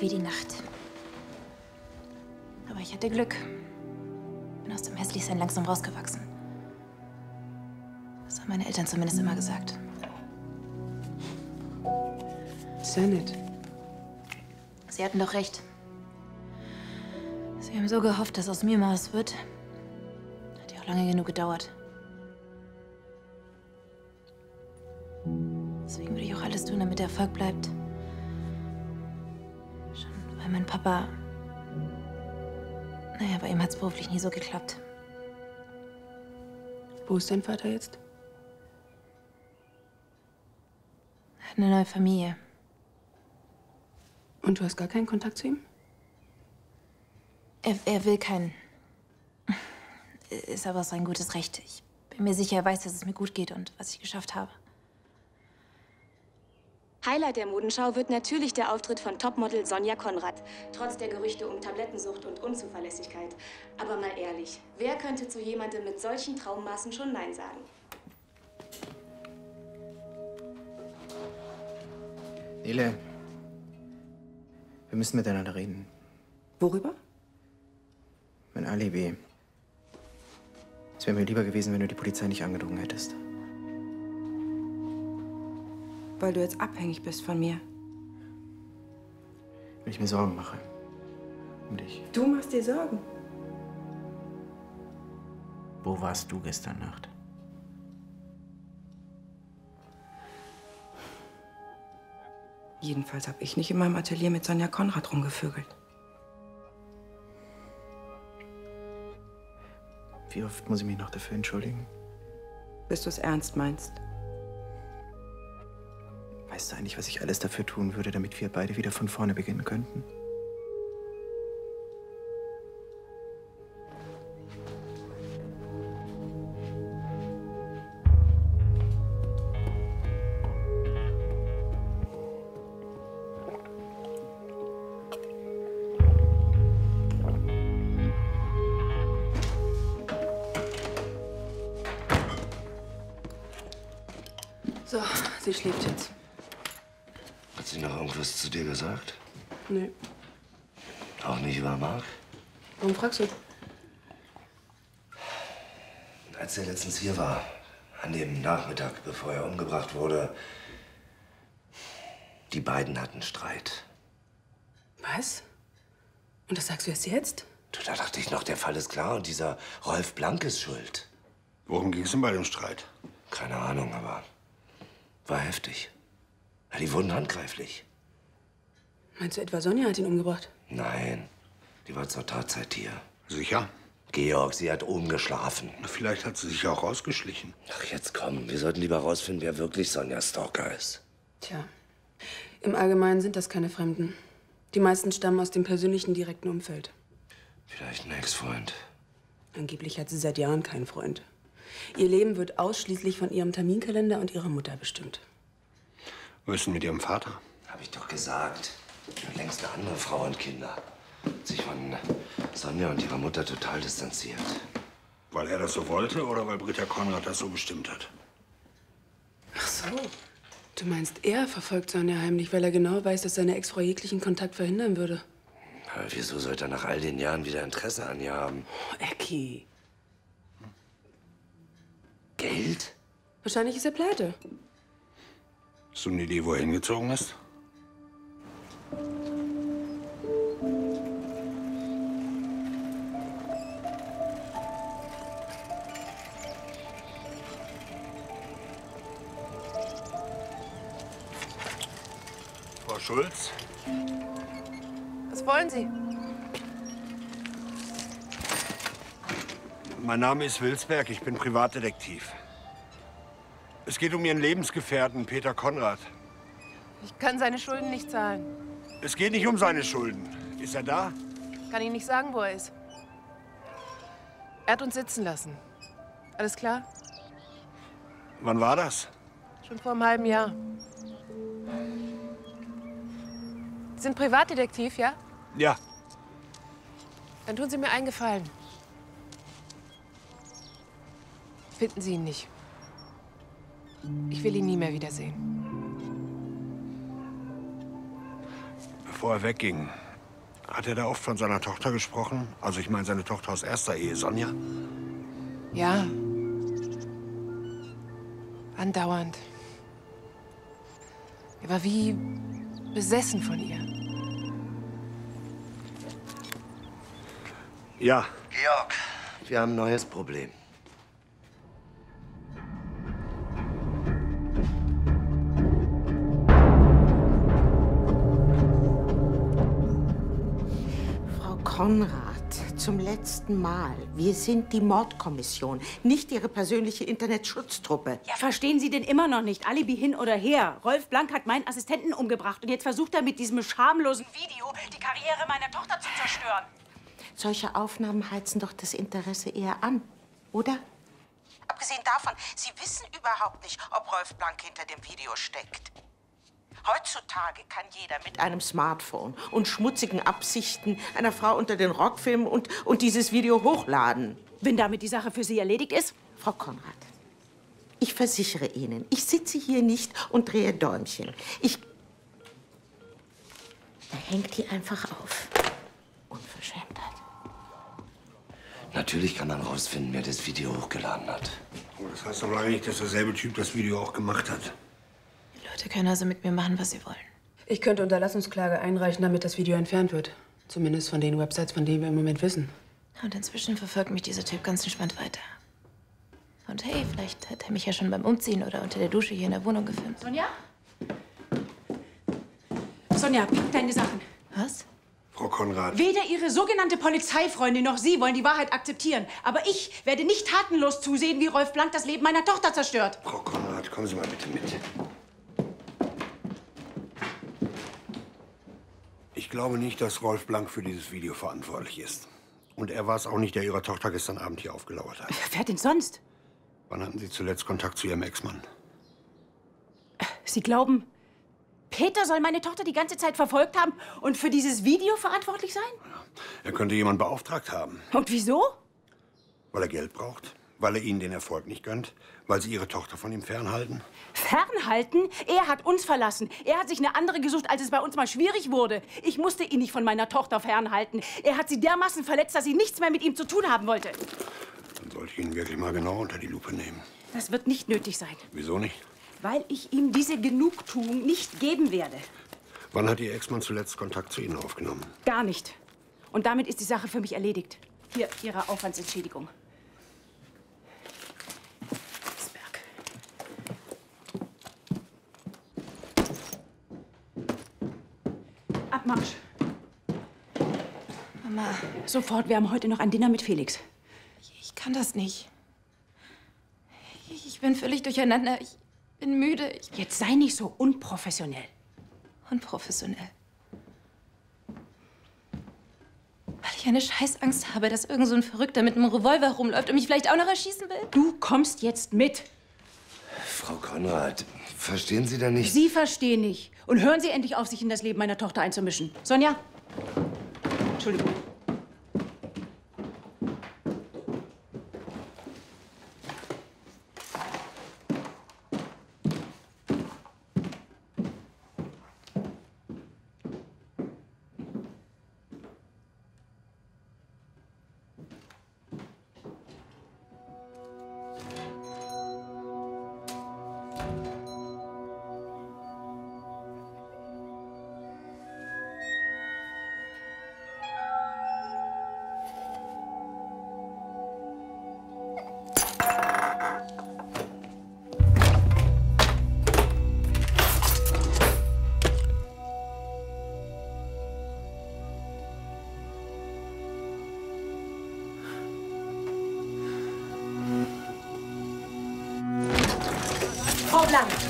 Wie die Nacht. Aber ich hatte Glück. Bin aus dem Hässlichsein langsam rausgewachsen. Das haben meine Eltern zumindest immer gesagt. Sehr nett. Sie hatten doch recht. Sie haben so gehofft, dass aus mir mal was wird. Hat ja auch lange genug gedauert. und damit Erfolg bleibt. Schon weil mein Papa... Naja, bei ihm hat es beruflich nie so geklappt. Wo ist dein Vater jetzt? Er hat eine neue Familie. Und du hast gar keinen Kontakt zu ihm? Er, er will keinen. Ist aber sein gutes Recht. Ich bin mir sicher, er weiß, dass es mir gut geht und was ich geschafft habe. Highlight der Modenschau wird natürlich der Auftritt von Topmodel Sonja Konrad. Trotz der Gerüchte um Tablettensucht und Unzuverlässigkeit. Aber mal ehrlich, wer könnte zu jemandem mit solchen Traummaßen schon Nein sagen? Nele, wir müssen miteinander reden. Worüber? Mein Alibi. Es wäre mir lieber gewesen, wenn du die Polizei nicht angelogen hättest. Weil du jetzt abhängig bist von mir. Weil ich mir Sorgen mache. Um dich. Du machst dir Sorgen? Wo warst du gestern Nacht? Jedenfalls habe ich nicht in meinem Atelier mit Sonja Konrad rumgevögelt. Wie oft muss ich mich noch dafür entschuldigen? Bis du es ernst meinst. Weißt du eigentlich, was ich alles dafür tun würde, damit wir beide wieder von vorne beginnen könnten? So, sie schläft jetzt. Hat sie noch irgendwas zu dir gesagt? Nee. Auch nicht über Mark? Warum fragst du? Als er letztens hier war, an dem Nachmittag, bevor er umgebracht wurde, die beiden hatten Streit. Was? Und das sagst du erst jetzt? Du, da dachte ich noch, der Fall ist klar und dieser Rolf Blank ist schuld. Worum ging es denn bei dem Streit? Keine Ahnung, aber war heftig. Ja, die wurden handgreiflich. Meinst du etwa, Sonja hat ihn umgebracht? Nein, die war zur Tatzeit hier. Sicher? Georg, sie hat oben geschlafen. Na, vielleicht hat sie sich ja auch rausgeschlichen. Ach, jetzt komm, wir sollten lieber rausfinden, wer wirklich Sonjas Stalker ist. Tja, im Allgemeinen sind das keine Fremden. Die meisten stammen aus dem persönlichen, direkten Umfeld. Vielleicht ein Ex-Freund. Angeblich hat sie seit Jahren keinen Freund. Ihr Leben wird ausschließlich von ihrem Terminkalender und ihrer Mutter bestimmt. Was ist denn mit ihrem Vater? Hab ich doch gesagt. Er hat längst eine andere Frau und Kinder. Hat sich von Sonja und ihrer Mutter total distanziert. Weil er das so wollte oder weil Britta Konrad das so bestimmt hat? Ach so. Du meinst, er verfolgt Sonja heimlich, weil er genau weiß, dass seine Ex-Frau jeglichen Kontakt verhindern würde? Aber wieso sollte er nach all den Jahren wieder Interesse an ihr haben? Oh, Ecki. Hm? Geld? Wahrscheinlich ist er pleite. Hast du eine Idee, wo er hingezogen ist? Frau Schulz? Was wollen Sie? Mein Name ist Wilsberg, ich bin Privatdetektiv. Es geht um Ihren Lebensgefährten, Peter Konrad. Ich kann seine Schulden nicht zahlen. Es geht nicht um seine Schulden. Ist er da? Kann ich nicht sagen, wo er ist. Er hat uns sitzen lassen. Alles klar? Wann war das? Schon vor einem halben Jahr. Sie sind Privatdetektiv, ja? Ja. Dann tun Sie mir einen Gefallen. Finden Sie ihn nicht. Ich will ihn nie mehr wiedersehen. Bevor er wegging, hat er da oft von seiner Tochter gesprochen? Also ich meine seine Tochter aus erster Ehe, Sonja? Ja. Andauernd. Er war wie besessen von ihr. Ja. Georg, wir haben ein neues Problem. Konrad, zum letzten Mal. Wir sind die Mordkommission, nicht Ihre persönliche Internetschutztruppe. Ja, verstehen Sie denn immer noch nicht? Alibi hin oder her. Rolf Blank hat meinen Assistenten umgebracht und jetzt versucht er mit diesem schamlosen Video die Karriere meiner Tochter zu zerstören. Solche Aufnahmen heizen doch das Interesse eher an, oder? Abgesehen davon, Sie wissen überhaupt nicht, ob Rolf Blank hinter dem Video steckt. Heutzutage kann jeder mit einem Smartphone und schmutzigen Absichten einer Frau unter den Rock filmen und, und dieses Video hochladen. Wenn damit die Sache für Sie erledigt ist? Frau Konrad, ich versichere Ihnen, ich sitze hier nicht und drehe Däumchen. Ich... Da hängt die einfach auf. Unverschämtheit. Natürlich kann man rausfinden, wer das Video hochgeladen hat. Das heißt aber lange nicht, dass derselbe Typ das Video auch gemacht hat. Die Leute können also mit mir machen, was sie wollen. Ich könnte Unterlassungsklage einreichen, damit das Video entfernt wird. Zumindest von den Websites, von denen wir im Moment wissen. Und inzwischen verfolgt mich dieser Typ ganz entspannt weiter. Und hey, vielleicht hat er mich ja schon beim Umziehen oder unter der Dusche hier in der Wohnung gefilmt. Sonja? Sonja, pack deine Sachen. Was? Frau Konrad. Weder Ihre sogenannte Polizeifreundin noch Sie wollen die Wahrheit akzeptieren. Aber ich werde nicht tatenlos zusehen, wie Rolf Blank das Leben meiner Tochter zerstört. Frau Konrad, kommen Sie mal bitte mit. Ich glaube nicht, dass Rolf Blank für dieses Video verantwortlich ist. Und er war es auch nicht, der Ihrer Tochter gestern Abend hier aufgelauert hat. Wer denn sonst? Wann hatten Sie zuletzt Kontakt zu Ihrem Ex-Mann? Sie glauben... Peter soll meine Tochter die ganze Zeit verfolgt haben und für dieses Video verantwortlich sein? Er könnte jemanden beauftragt haben. Und wieso? Weil er Geld braucht, weil er Ihnen den Erfolg nicht gönnt, weil Sie Ihre Tochter von ihm fernhalten. Fernhalten? Er hat uns verlassen. Er hat sich eine andere gesucht, als es bei uns mal schwierig wurde. Ich musste ihn nicht von meiner Tochter fernhalten. Er hat sie dermaßen verletzt, dass sie nichts mehr mit ihm zu tun haben wollte. Dann sollte ich ihn wirklich mal genau unter die Lupe nehmen. Das wird nicht nötig sein. Wieso nicht? Weil ich ihm diese Genugtuung nicht geben werde. Wann hat Ihr Ex-Mann zuletzt Kontakt zu Ihnen aufgenommen? Gar nicht. Und damit ist die Sache für mich erledigt. Hier, Ihre Aufwandsentschädigung. Wilsberg. Abmarsch. Mama. Sofort, wir haben heute noch ein Dinner mit Felix. Ich kann das nicht. Ich bin völlig durcheinander. Ich Ich bin müde. Ich Jetzt sei nicht so unprofessionell. Unprofessionell? Weil ich eine Scheißangst habe, dass irgend so ein Verrückter mit einem Revolver rumläuft und mich vielleicht auch noch erschießen will? Du kommst jetzt mit. Frau Konrad, verstehen Sie da nicht? Sie verstehen nicht. Und hören Sie endlich auf, sich in das Leben meiner Tochter einzumischen. Sonja? Entschuldigung.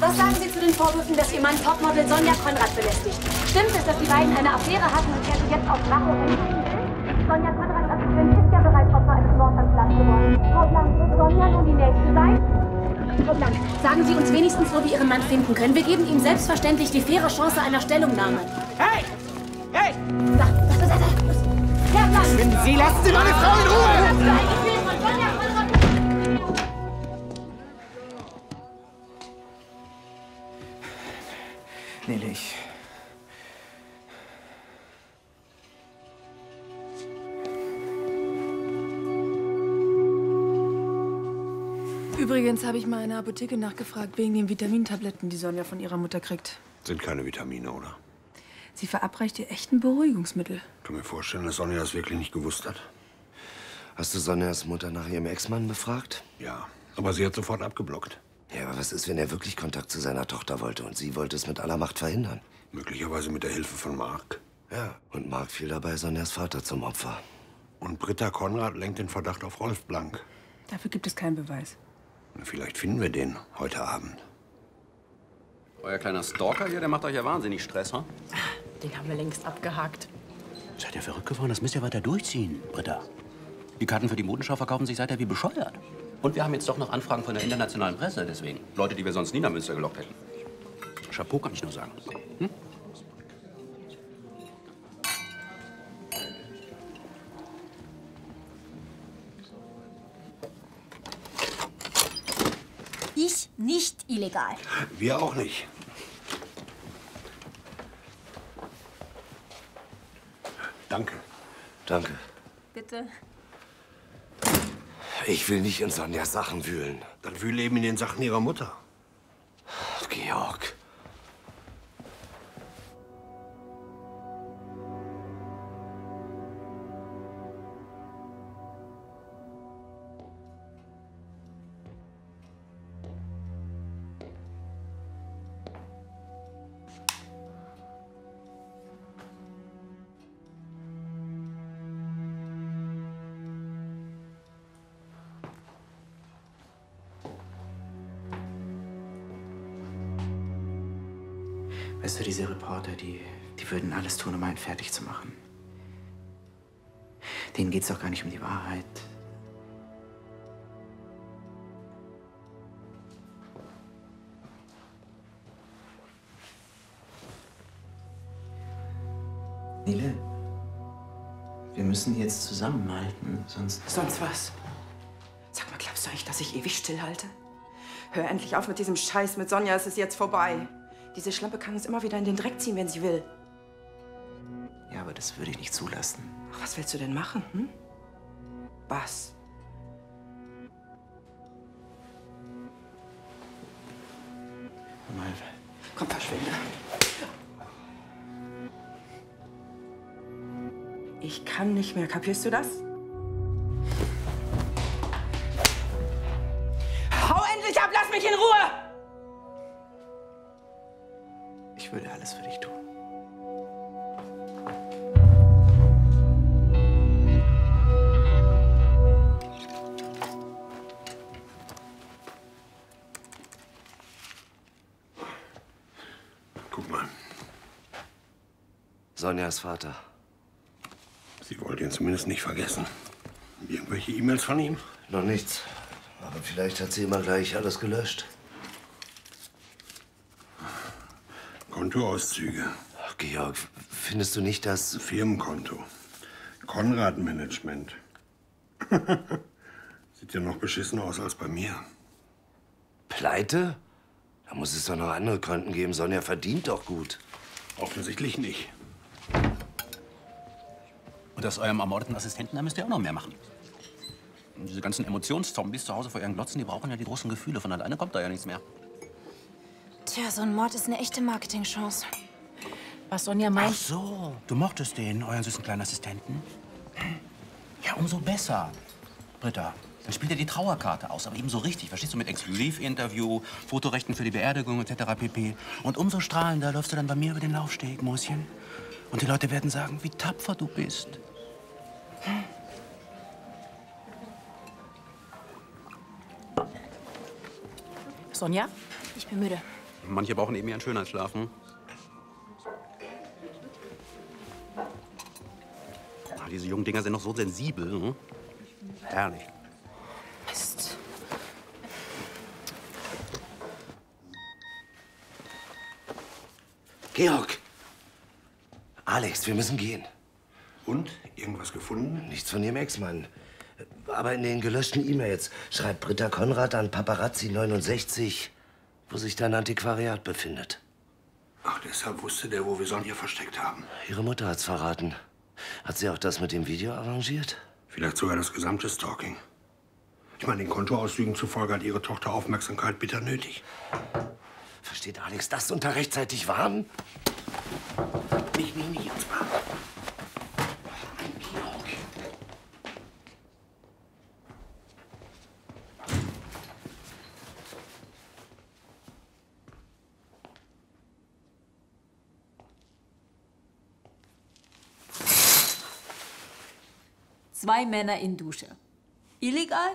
Was sagen Sie zu den Vorwürfen, dass Ihr Mann Topmodel Sonja Konrad belästigt? Stimmt es, dass die beiden eine Affäre hatten und er sich jetzt auf Rache verzichten will? Sonja Konrad Assistent ist ja bereits Opfer eines Mordanschlags geworden. Frau Blank, wird Sonja nun die Nächste sein? Frau Blank, sagen Sie uns wenigstens, wo wir Ihren Mann finden können. Wir geben ihm selbstverständlich die faire Chance einer Stellungnahme. Hey! Hey! Da, da, da, da. Herr Blank! Sie lassen Sie meine Frau in Ruhe! Nele, ich... Übrigens habe ich mal in der Apotheke nachgefragt wegen den Vitamintabletten, die Sonja von ihrer Mutter kriegt. Sind keine Vitamine, oder? Sie verabreicht ihr echt ein Beruhigungsmittel. Ich kann mir vorstellen, dass Sonja das wirklich nicht gewusst hat. Hast du Sonjas Mutter nach ihrem Ex-Mann befragt? Ja, aber sie hat sofort abgeblockt. Ja, aber was ist, wenn er wirklich Kontakt zu seiner Tochter wollte und sie wollte es mit aller Macht verhindern? Möglicherweise mit der Hilfe von Mark. Ja. Und Mark fiel dabei Sonjas Vater zum Opfer. Und Britta Konrad lenkt den Verdacht auf Rolf Blank. Dafür gibt es keinen Beweis. Vielleicht finden wir den heute Abend. Euer kleiner Stalker hier, der macht euch ja wahnsinnig Stress, hm? Den haben wir längst abgehakt. Seid ihr verrückt geworden? Das müsst ihr weiter durchziehen, Britta. Die Karten für die Modenschau verkaufen sich seither wie bescheuert. Und wir haben jetzt doch noch Anfragen von der internationalen Presse, deswegen. Leute, die wir sonst nie nach Münster gelockt hätten. Chapeau kann ich nur sagen. Hm? Ich nicht illegal. Wir auch nicht. Danke. Danke. Bitte. Ich will nicht in Sonjas Sachen wühlen. Dann wühle eben in den Sachen ihrer Mutter. Ach, Georg. Weißt du, diese Reporter, die, die würden alles tun, um einen fertig zu machen. Denen geht's doch gar nicht um die Wahrheit. Nele, wir müssen jetzt zusammenhalten, sonst... Sonst was? Sag mal, glaubst du eigentlich, dass ich ewig stillhalte? Hör endlich auf mit diesem Scheiß mit Sonja, es ist jetzt vorbei. Diese Schlampe kann uns immer wieder in den Dreck ziehen, wenn sie will. Ja, aber das würde ich nicht zulassen. Ach, was willst du denn machen, hm? Was? Mal. Komm, verschwinde. Ich kann nicht mehr, kapierst du das? Hau endlich ab, lass mich in Ruhe! Ich würde alles für dich tun. Guck mal. Sonjas Vater. Sie wollte ihn zumindest nicht vergessen. Irgendwelche E-Mails von ihm? Noch nichts. Aber vielleicht hat sie immer gleich alles gelöscht. Kontoauszüge. Ach, Georg, findest du nicht das... Firmenkonto. Konrad-Management. Sieht ja noch beschissen aus als bei mir. Pleite? Da muss es doch noch andere Konten geben. Sonja verdient doch gut. Offensichtlich nicht. Und aus eurem ermordeten Assistenten, da müsst ihr auch noch mehr machen. Und diese ganzen Emotionszombies zu Hause vor ihren Glotzen, die brauchen ja die großen Gefühle. Von alleine kommt da ja nichts mehr. Tja, so ein Mord ist eine echte Marketingchance. Was Sonja meint... Ach so, du mochtest den, euren süßen kleinen Assistenten? Ja, umso besser, Britta. Dann spielt er die Trauerkarte aus, aber eben so richtig. Verstehst du, mit Exklusivinterview, Fotorechten für die Beerdigung et cetera pp. Und umso strahlender läufst du dann bei mir über den Laufsteg, Mäuschen. Und die Leute werden sagen, wie tapfer du bist. Hm. Sonja? Ich bin müde. Manche brauchen eben ihren Schönheitsschlaf. Ach, diese jungen Dinger sind noch so sensibel. Hm? Herrlich. Mist. Georg! Alex, wir müssen gehen. Und? Irgendwas gefunden? Nichts von ihrem Ex-Mann. Aber in den gelöschten E-Mails schreibt Britta Konrad an Paparazzi neunundsechzig. Wo sich dein Antiquariat befindet. Ach, deshalb wusste der, wo wir Sonja versteckt haben. Ihre Mutter hat's verraten. Hat sie auch das mit dem Video arrangiert? Vielleicht sogar das gesamte Stalking. Ich meine, den Kontoauszügen zufolge hat ihre Tochter Aufmerksamkeit bitter nötig. Versteht Alex das unter rechtzeitig warnen? Nicht, nicht, nicht, jetzt mal. Zwei Männer in Dusche. Illegal?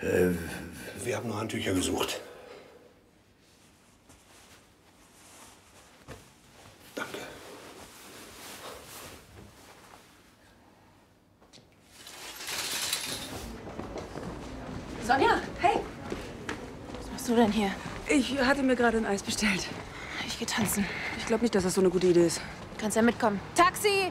Äh, wir haben nur Handtücher gesucht. Danke. Sonja, hey! Was machst du denn hier? Ich hatte mir gerade ein Eis bestellt. Ich gehe tanzen. Ich glaube nicht, dass das so eine gute Idee ist. Du kannst ja mitkommen. Taxi!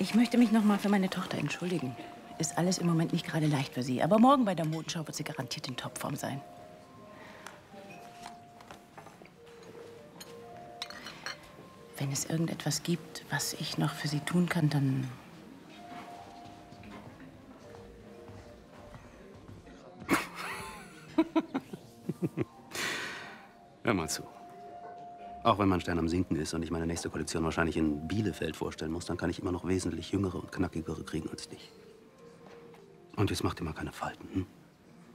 Ich möchte mich noch mal für meine Tochter entschuldigen. Ist alles im Moment nicht gerade leicht für sie. Aber morgen bei der Modenschau wird sie garantiert in Topform sein. Wenn es irgendetwas gibt, was ich noch für sie tun kann, dann... Hör mal zu. Auch wenn mein Stern am Sinken ist und ich meine nächste Kollektion wahrscheinlich in Bielefeld vorstellen muss, dann kann ich immer noch wesentlich jüngere und knackigere kriegen als dich. Und jetzt mach dir mal keine Falten, hm?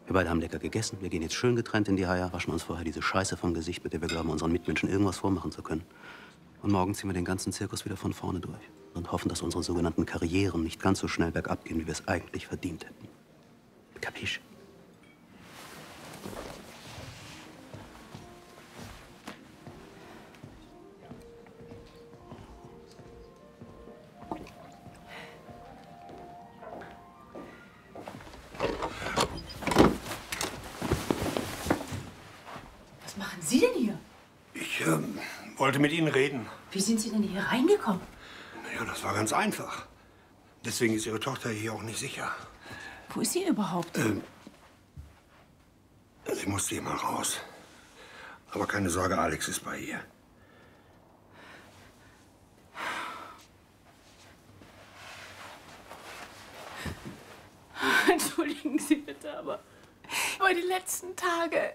Wir beide haben lecker gegessen, wir gehen jetzt schön getrennt in die Haie, waschen uns vorher diese Scheiße vom Gesicht, mit der wir glauben, unseren Mitmenschen irgendwas vormachen zu können. Und morgen ziehen wir den ganzen Zirkus wieder von vorne durch und hoffen, dass unsere sogenannten Karrieren nicht ganz so schnell bergab gehen, wie wir es eigentlich verdient hätten. Kapisch? Ich wollte mit Ihnen reden. Wie sind Sie denn hier reingekommen? Na ja, das war ganz einfach. Deswegen ist Ihre Tochter hier auch nicht sicher. Wo ist sie überhaupt? Ähm, sie musste hier mal raus. Aber keine Sorge, Alex ist bei ihr. Entschuldigen Sie bitte, aber über die letzten Tage,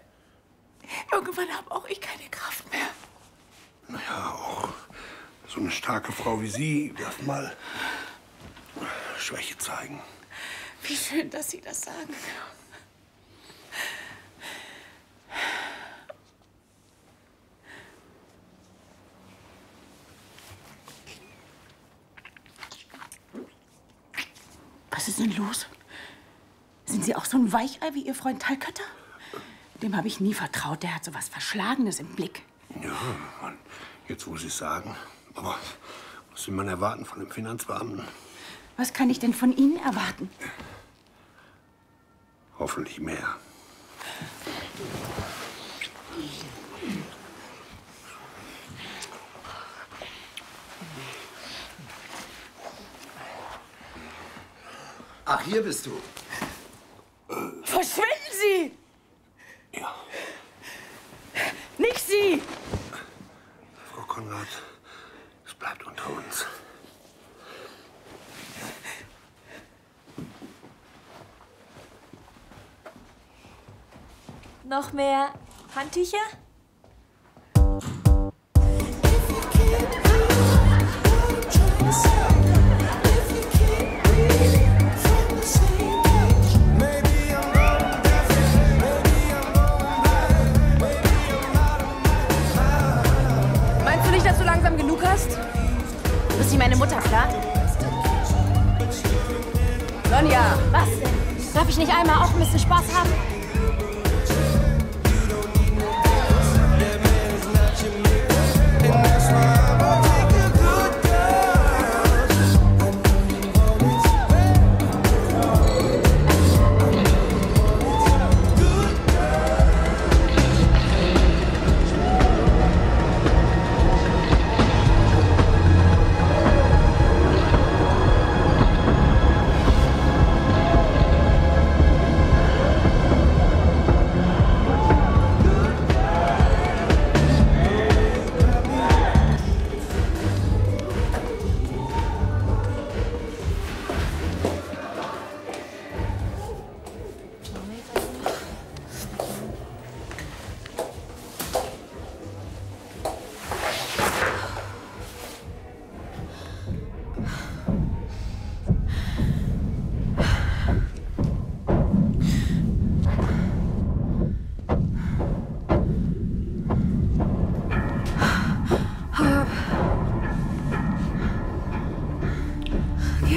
irgendwann habe auch ich keine Kraft mehr. Na ja, auch so eine starke Frau wie Sie darf mal Schwäche zeigen. Wie schön, dass Sie das sagen. Was ist denn los? Sind Sie auch so ein Weichei wie Ihr Freund Tarkötter? Dem habe ich nie vertraut. Der hat so was Verschlagenes im Blick. Ja, Mann. Jetzt muss ich sagen. Aber was will man erwarten von dem Finanzbeamten? Was kann ich denn von Ihnen erwarten? Hoffentlich mehr. Ach, hier bist du. Verschwinden Sie! Ja. Nicht Sie! Frau Konrad, es bleibt unter uns. Noch mehr Handtücher? Ist meine Mutter klar? Sonja! Was denn? Darf ich nicht einmal auch ein bisschen Spaß haben?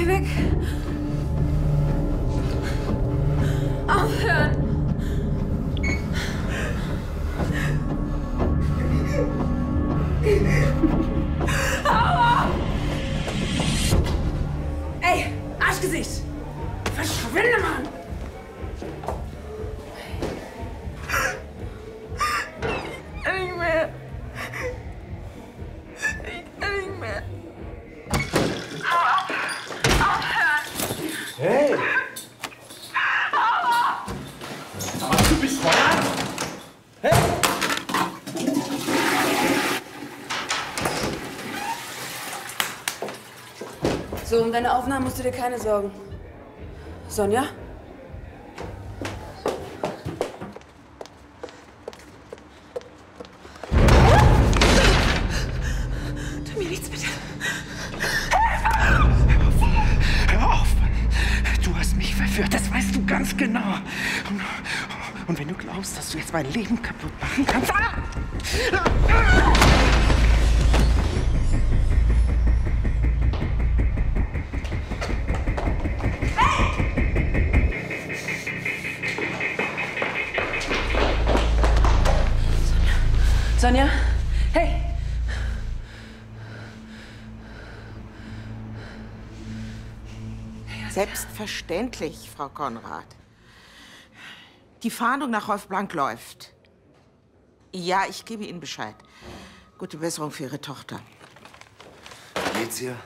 Geh weg. Aufhören. Hau auf! Ey, Arschgesicht! Verschwinde, Mann! Ich kann nicht mehr. Ich kann nicht mehr. Hau ab! Aufhören! Hey! Hau ab! Aber du bist verrückt! Hey! So, um deine Aufnahmen musst du dir keine Sorgen. Sonja? Tu mir nichts, bitte. Hilfe! Hör auf! Hör auf! Du hast mich verführt, das weißt du ganz genau. Und, und wenn du glaubst, dass du jetzt mein Leben kaputt machen kannst... Ah! Ah! Sonja? Hey! Selbstverständlich, Frau Konrad. Die Fahndung nach Rolf Blank läuft. Ja, ich gebe Ihnen Bescheid. Gute Besserung für Ihre Tochter. Wie geht's ihr?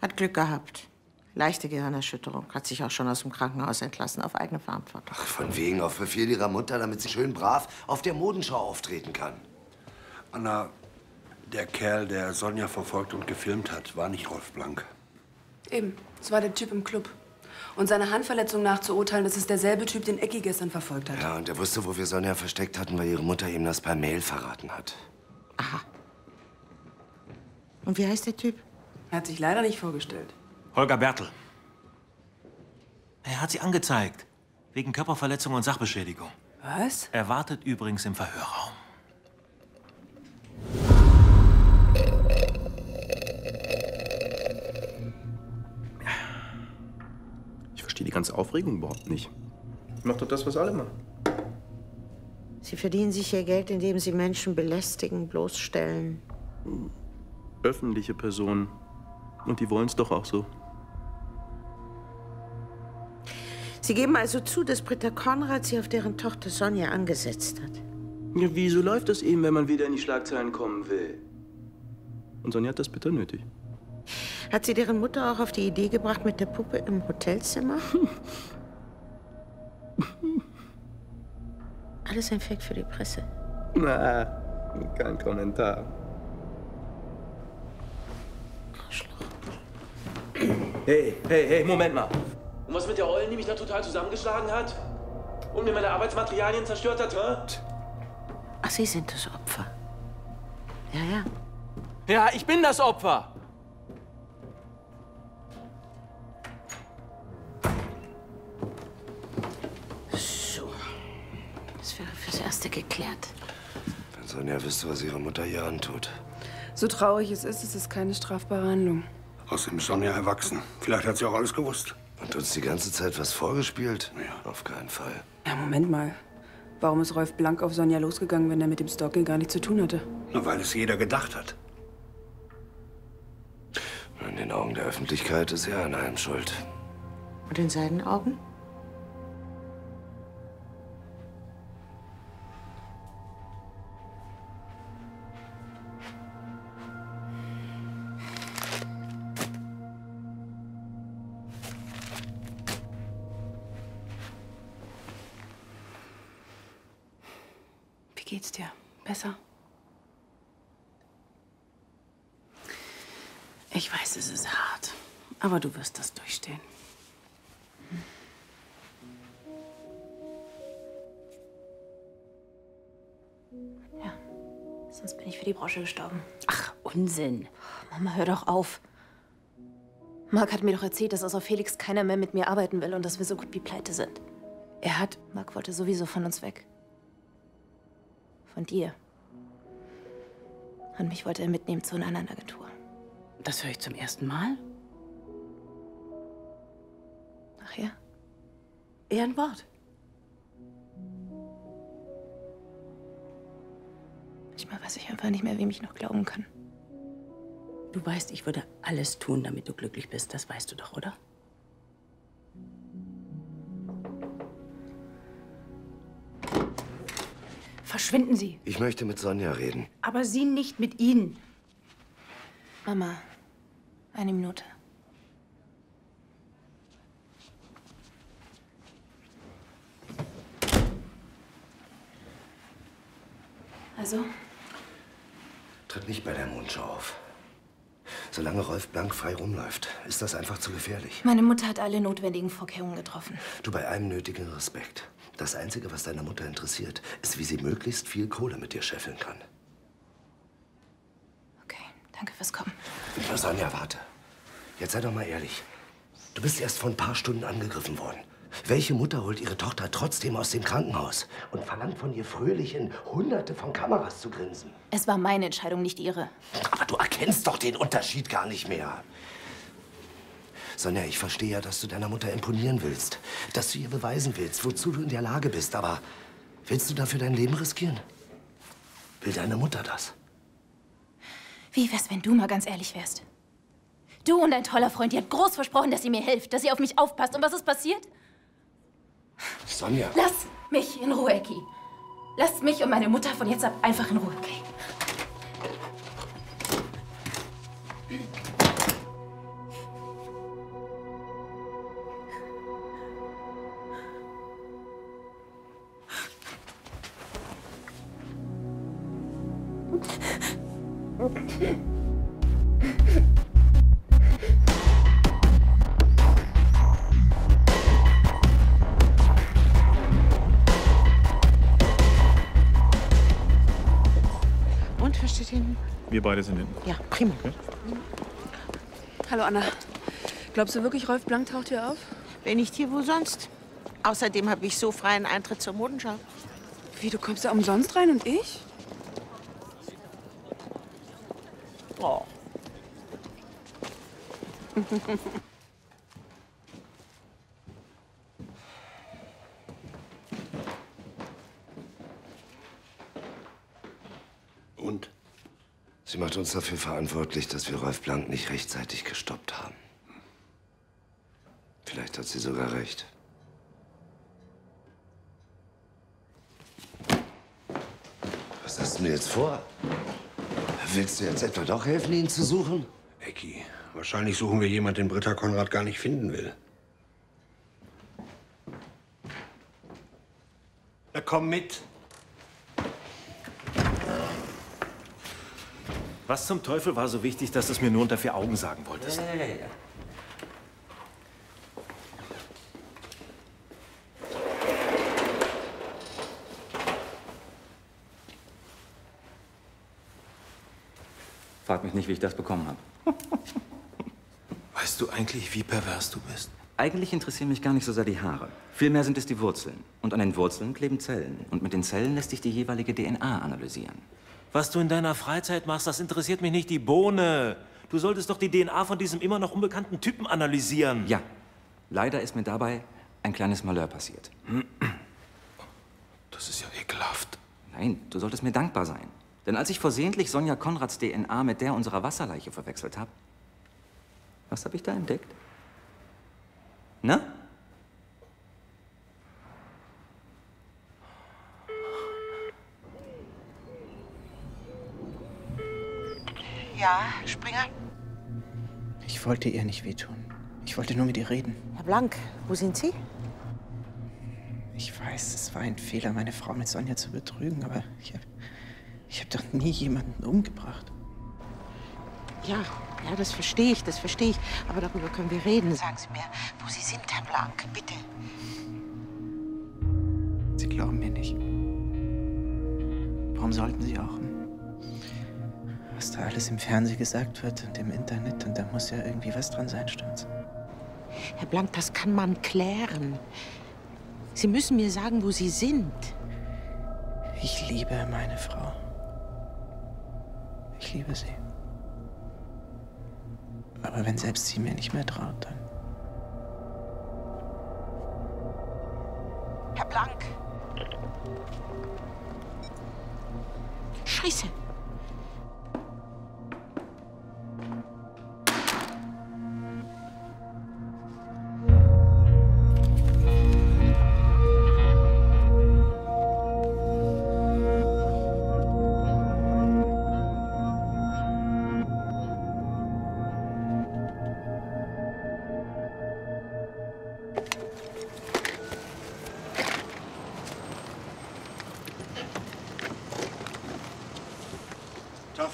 Hat Glück gehabt. Leichte Gehirnerschütterung. Hat sich auch schon aus dem Krankenhaus entlassen, auf eigene Verantwortung. Ach, von wegen, auf Befehl Ihrer Mutter, damit sie schön brav auf der Modenschau auftreten kann. Anna, der Kerl, der Sonja verfolgt und gefilmt hat, war nicht Rolf Blank. Eben, es war der Typ im Club. Und seiner Handverletzung nachzuurteilen, das ist derselbe Typ, den Ecki gestern verfolgt hat. Ja, und er wusste, wo wir Sonja versteckt hatten, weil ihre Mutter ihm das per Mail verraten hat. Aha. Und wie heißt der Typ? Er hat sich leider nicht vorgestellt. Holger Bertel. Er hat sie angezeigt. Wegen Körperverletzung und Sachbeschädigung. Was? Er wartet übrigens im Verhörraum. Die ganze Aufregung überhaupt nicht. Macht doch das, was alle machen. Sie verdienen sich ihr Geld, indem sie Menschen belästigen, bloßstellen. Öffentliche Personen. Und die wollen es doch auch so. Sie geben also zu, dass Britta Konrad sie auf deren Tochter Sonja angesetzt hat. Ja, wieso läuft das eben, wenn man wieder in die Schlagzeilen kommen will? Und Sonja hat das bitter nötig. Hat sie deren Mutter auch auf die Idee gebracht mit der Puppe im Hotelzimmer? Alles ein Fake für die Presse. Na, kein Kommentar. Arschloch. Hey, hey, hey, Moment mal. Und was mit der Ollen, die mich da total zusammengeschlagen hat? Und mir meine Arbeitsmaterialien zerstört hat, hä? Ach, Sie sind das Opfer. Ja, ja. Ja, ich bin das Opfer. Geklärt. Wenn Sonja wüsste, was ihre Mutter ihr antut. So traurig es ist, es ist keine strafbare Handlung. Außerdem ist Sonja erwachsen. Vielleicht hat sie auch alles gewusst. Und uns die ganze Zeit was vorgespielt? Ja. Auf keinen Fall. Ja, Moment mal. Warum ist Rolf Blank auf Sonja losgegangen, wenn er mit dem Stalking gar nichts zu tun hatte? Na, weil es jeder gedacht hat. In den Augen der Öffentlichkeit ist er an allem schuld. Und in seinen Augen? Geht's dir besser? Ich weiß, es ist hart, aber du wirst das durchstehen. Ja, sonst bin ich für die Brosche gestorben. Ach, Unsinn. Mama, hör doch auf. Mark hat mir doch erzählt, dass außer Felix keiner mehr mit mir arbeiten will und dass wir so gut wie pleite sind. Er hat... Mark wollte sowieso von uns weg. Von dir. Und mich wollte er mitnehmen zu einer anderen Agentur. Das höre ich zum ersten Mal. Ach ja. Ehrenwort. Manchmal weiß ich einfach nicht mehr, wem ich noch glauben kann. Du weißt, ich würde alles tun, damit du glücklich bist. Das weißt du doch, oder? Verschwinden Sie. Ich möchte mit Sonja reden. Aber Sie nicht mit Ihnen. Mama, eine Minute. Also? Tritt nicht bei der Mondschau auf. Solange Rolf Blank frei rumläuft, ist das einfach zu gefährlich. Meine Mutter hat alle notwendigen Vorkehrungen getroffen. Du, bei allem nötigen Respekt. Das Einzige, was deine Mutter interessiert, ist, wie sie möglichst viel Kohle mit dir scheffeln kann. Okay, danke fürs Kommen. Liebe Sonja, warte. Jetzt sei doch mal ehrlich. Du bist erst vor ein paar Stunden angegriffen worden. Welche Mutter holt ihre Tochter trotzdem aus dem Krankenhaus und verlangt von ihr fröhlich in Hunderte von Kameras zu grinsen? Es war meine Entscheidung, nicht ihre. Aber du erkennst doch den Unterschied gar nicht mehr. Sonja, ich verstehe ja, dass du deiner Mutter imponieren willst, dass du ihr beweisen willst, wozu du in der Lage bist. Aber willst du dafür dein Leben riskieren? Will deine Mutter das? Wie wär's, wenn du mal ganz ehrlich wärst? Du und dein toller Freund, ihr habt groß versprochen, dass ihr mir hilft, dass ihr auf mich aufpasst. Und was ist passiert? Sonja! Lass mich in Ruhe, Ecki. Lass mich und meine Mutter von jetzt ab einfach in Ruhe, okay? Und, versteht ihr ihn? Wir beide sind hinten. Ja, prima. Okay. Hallo, Anna. Glaubst du wirklich, Rolf Blank taucht hier auf? Wenn nicht hier, wo sonst? Außerdem habe ich so freien Eintritt zur Modenschau. Wie, du kommst da umsonst rein und ich? Oh. Und? Sie macht uns dafür verantwortlich, dass wir Rolf Blank nicht rechtzeitig gestoppt haben. Vielleicht hat sie sogar recht. Was hast du denn jetzt vor? Willst du jetzt etwa doch helfen, ihn zu suchen? Ecki, wahrscheinlich suchen wir jemanden, den Britta Konrad gar nicht finden will. Na komm mit. Was zum Teufel war so wichtig, dass du es mir nur unter vier Augen sagen wolltest? Ja, ja, ja. Frag mich nicht, wie ich das bekommen habe. Weißt du eigentlich, wie pervers du bist? Eigentlich interessieren mich gar nicht so sehr die Haare. Vielmehr sind es die Wurzeln. Und an den Wurzeln kleben Zellen. Und mit den Zellen lässt sich die jeweilige D N A analysieren. Was du in deiner Freizeit machst, das interessiert mich nicht die Bohne. Du solltest doch die D N A von diesem immer noch unbekannten Typen analysieren. Ja. Leider ist mir dabei ein kleines Malheur passiert. Das ist ja ekelhaft. Nein, du solltest mir dankbar sein. Denn als ich versehentlich Sonja Konrads D N A mit der unserer Wasserleiche verwechselt habe, was habe ich da entdeckt? Na? Ja, Springer? Ich wollte ihr nicht wehtun. Ich wollte nur mit ihr reden. Herr Blank, wo sind Sie? Ich weiß, es war ein Fehler, meine Frau mit Sonja zu betrügen, aber ich habe... Ich habe doch nie jemanden umgebracht. Ja, ja, das verstehe ich, das verstehe ich. Aber darüber können wir reden. Sagen Sie mir, wo Sie sind, Herr Blank, bitte. Sie glauben mir nicht. Warum sollten Sie auch? Was da alles im Fernsehen gesagt wird und im Internet, und da muss ja irgendwie was dran sein, stimmt's? Herr Blank, das kann man klären. Sie müssen mir sagen, wo Sie sind. Ich liebe meine Frau. Ich liebe sie. Aber wenn selbst sie mir nicht mehr traut, dann... Herr Blank. Scheiße.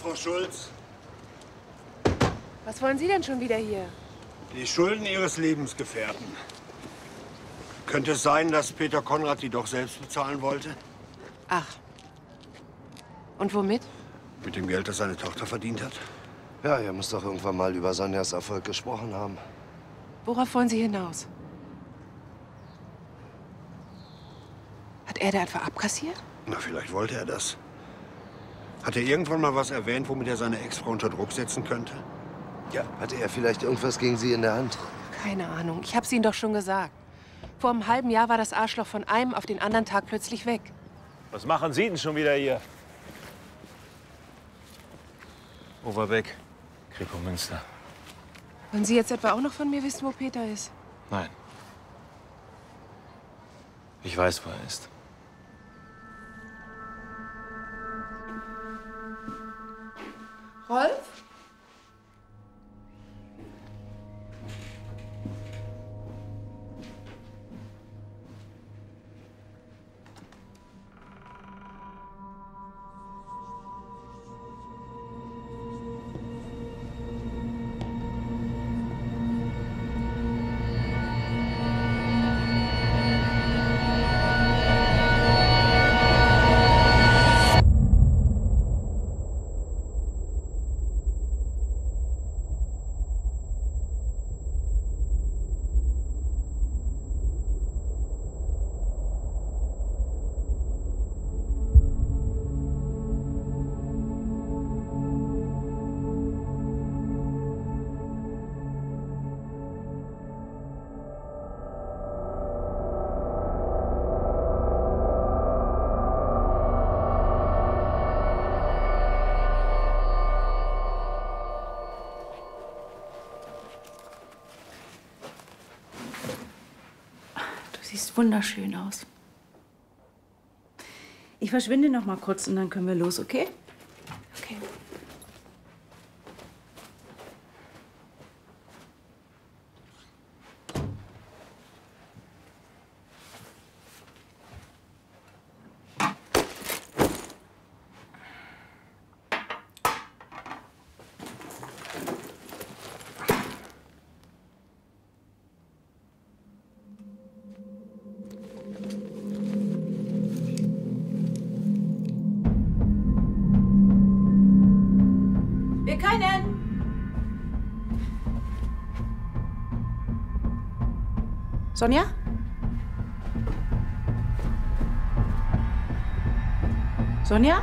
Frau Schulz. Was wollen Sie denn schon wieder hier? Die Schulden Ihres Lebensgefährten. Könnte es sein, dass Peter Konrad die doch selbst bezahlen wollte? Ach. Und womit? Mit dem Geld, das seine Tochter verdient hat. Ja, er muss doch irgendwann mal über Sonjas Erfolg gesprochen haben. Worauf wollen Sie hinaus? Hat er da etwa abkassiert? Na, vielleicht wollte er das. Hat er irgendwann mal was erwähnt, womit er seine Ex-Frau unter Druck setzen könnte? Ja, hatte er vielleicht irgendwas gegen sie in der Hand? Keine Ahnung, ich hab's Ihnen doch schon gesagt. Vor einem halben Jahr war das Arschloch von einem auf den anderen Tag plötzlich weg. Was machen Sie denn schon wieder hier? Overbeck, Krieg um Münster. Wollen Sie jetzt etwa auch noch von mir wissen, wo Peter ist? Nein. Ich weiß, wo er ist. Rolf? Siehst wunderschön aus. Ich verschwinde noch mal kurz und dann können wir los, okay? Okay. Sonja? Sonja?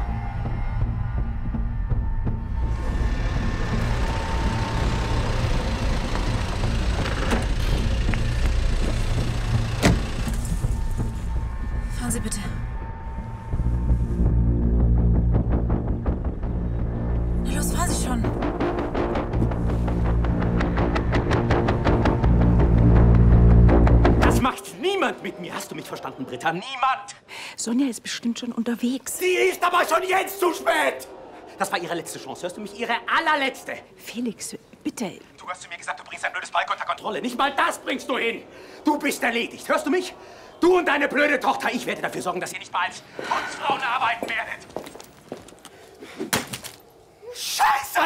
Fahren Sie bitte. Na los, fahren Sie schon. Niemand mit mir. Hast du mich verstanden, Britta? Niemand! Sonja ist bestimmt schon unterwegs. Sie ist aber schon jetzt zu spät! Das war ihre letzte Chance. Hörst du mich? Ihre allerletzte! Felix, bitte. Du hast zu mir gesagt, du bringst dein blödes Bike unter Kontrolle. Nicht mal das bringst du hin! Du bist erledigt. Hörst du mich? Du und deine blöde Tochter. Ich werde dafür sorgen, dass ihr nicht mal als Putzfrauen arbeiten werdet. Scheiße!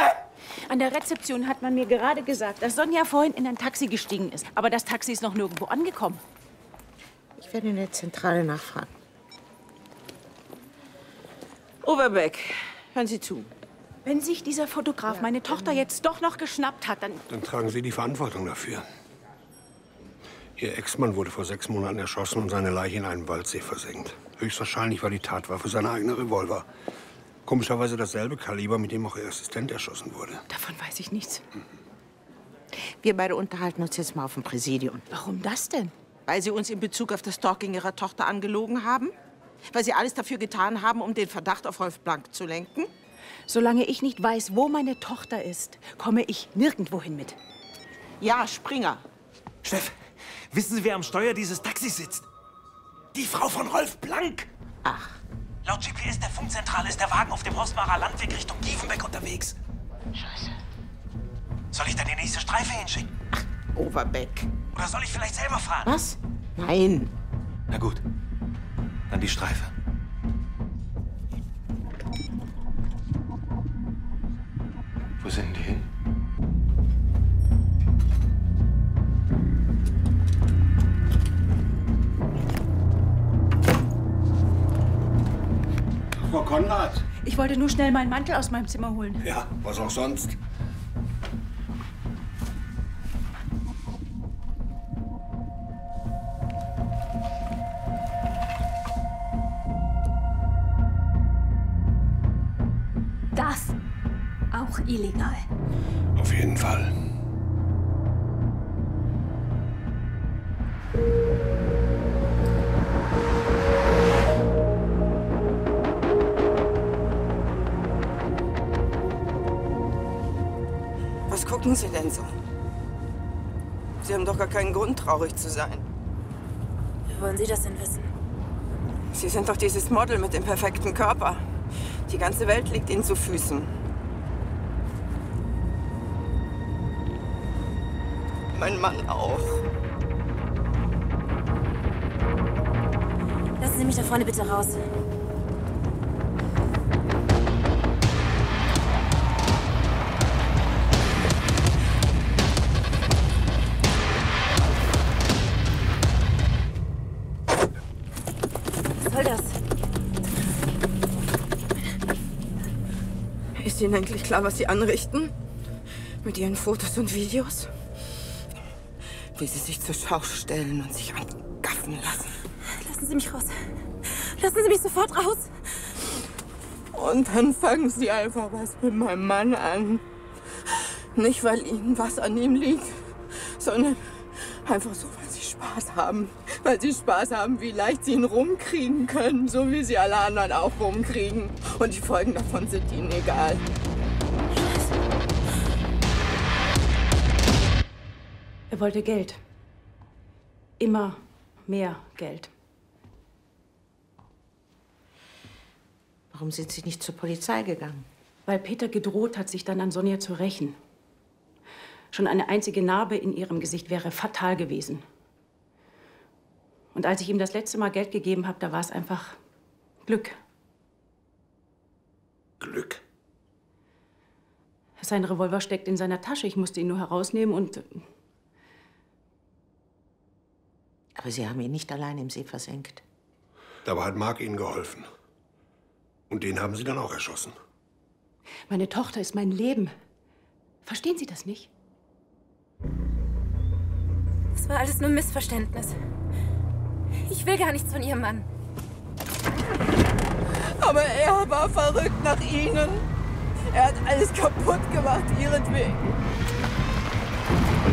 An der Rezeption hat man mir gerade gesagt, dass Sonja vorhin in ein Taxi gestiegen ist. Aber das Taxi ist noch nirgendwo angekommen. Ich werde in der Zentrale nachfragen. Overbeck, hören Sie zu. Wenn sich dieser Fotograf ja, meine Tochter jetzt doch noch geschnappt hat, dann... Dann tragen Sie die Verantwortung dafür. Ihr Ex-Mann wurde vor sechs Monaten erschossen und seine Leiche in einem Waldsee versenkt. Höchstwahrscheinlich war die Tatwaffe sein eigener Revolver. Komischerweise dasselbe Kaliber, mit dem auch Ihr Assistent erschossen wurde. Davon weiß ich nichts. Mhm. Wir beide unterhalten uns jetzt mal auf dem Präsidium. Warum das denn? Weil Sie uns in Bezug auf das Stalking Ihrer Tochter angelogen haben? Weil Sie alles dafür getan haben, um den Verdacht auf Rolf Blank zu lenken? Solange ich nicht weiß, wo meine Tochter ist, komme ich nirgendwohin mit. Ja, Springer. Chef, wissen Sie, wer am Steuer dieses Taxis sitzt? Die Frau von Rolf Blank! Ach. Laut G P S der Funkzentrale ist der Wagen auf dem Horstmarer Landweg Richtung Diefenbeck unterwegs. Scheiße. Soll ich da die nächste Streife hinschicken? Ach, Overbeck. Oder soll ich vielleicht selber fahren? Was? Nein. Na gut, dann die Streife. Wo sind die hin? Frau Konrad! Ich wollte nur schnell meinen Mantel aus meinem Zimmer holen. Ja, was auch sonst. Das auch illegal. Auf jeden Fall. Was gucken Sie denn so? Sie haben doch gar keinen Grund, traurig zu sein. Wie wollen Sie das denn wissen? Sie sind doch dieses Model mit dem perfekten Körper. Die ganze Welt liegt Ihnen zu Füßen. Mein Mann auch. Lassen Sie mich da vorne bitte raus. Ist Ihnen eigentlich klar, was Sie anrichten? Mit Ihren Fotos und Videos? Wie Sie sich zur Schau stellen und sich angaffen lassen. Lassen Sie mich raus. Lassen Sie mich sofort raus. Und dann fangen Sie einfach was mit meinem Mann an. Nicht, weil Ihnen was an ihm liegt, sondern einfach so, weil Sie Spaß haben. Weil Sie Spaß haben, wie leicht Sie ihn rumkriegen können, so wie Sie alle anderen auch rumkriegen. Und die Folgen davon sind Ihnen egal. Er wollte Geld. Immer mehr Geld. Warum sind Sie nicht zur Polizei gegangen? Weil Peter gedroht hat, sich dann an Sonja zu rächen. Schon eine einzige Narbe in ihrem Gesicht wäre fatal gewesen. Und als ich ihm das letzte Mal Geld gegeben habe, da war es einfach Glück. Glück? Sein Revolver steckt in seiner Tasche. Ich musste ihn nur herausnehmen und... Aber Sie haben ihn nicht allein im See versenkt. Dabei hat Mark Ihnen geholfen. Und den haben Sie dann auch erschossen. Meine Tochter ist mein Leben. Verstehen Sie das nicht? Das war alles nur ein Missverständnis. Ich will gar nichts von Ihrem Mann. Aber er war verrückt nach Ihnen. Er hat alles kaputt gemacht, ihretwegen.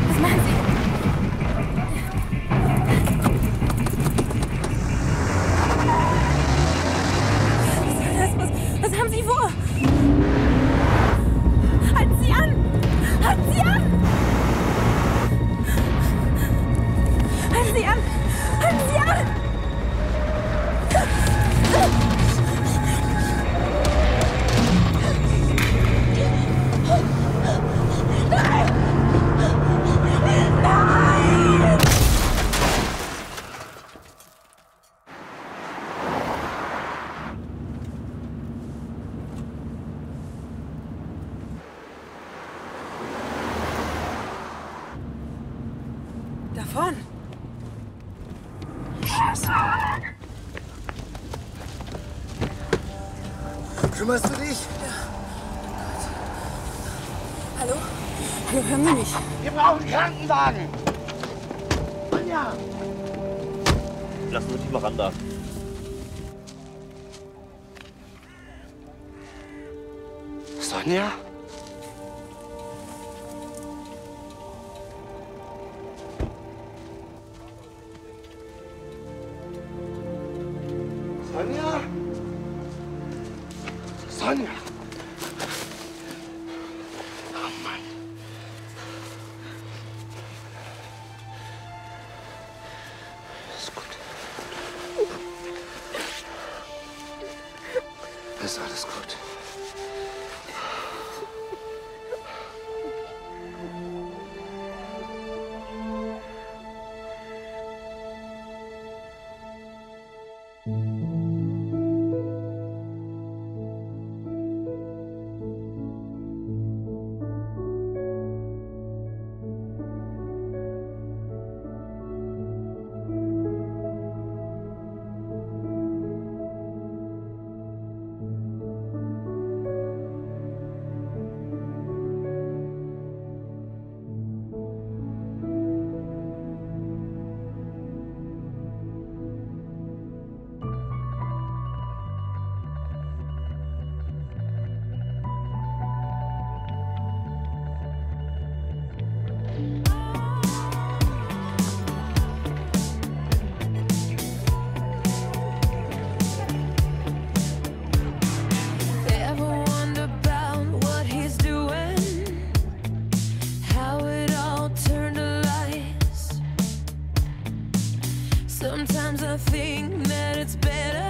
Was machen Sie? Was, was, was haben Sie vor? Halten Sie an! Halten Sie an! Halten Sie an! Halten Sie an! Nein! Nein! Da vorne! Kümmerst du dich? Ja. Hallo? Hallo, hören Sie mich? Wir brauchen Krankenwagen! Sonja! Lassen Sie mich mal ran da. Sonja? Sonja? Sonja! Oh Mann. Ist gut. Ist alles gut. Sometimes I think that it's better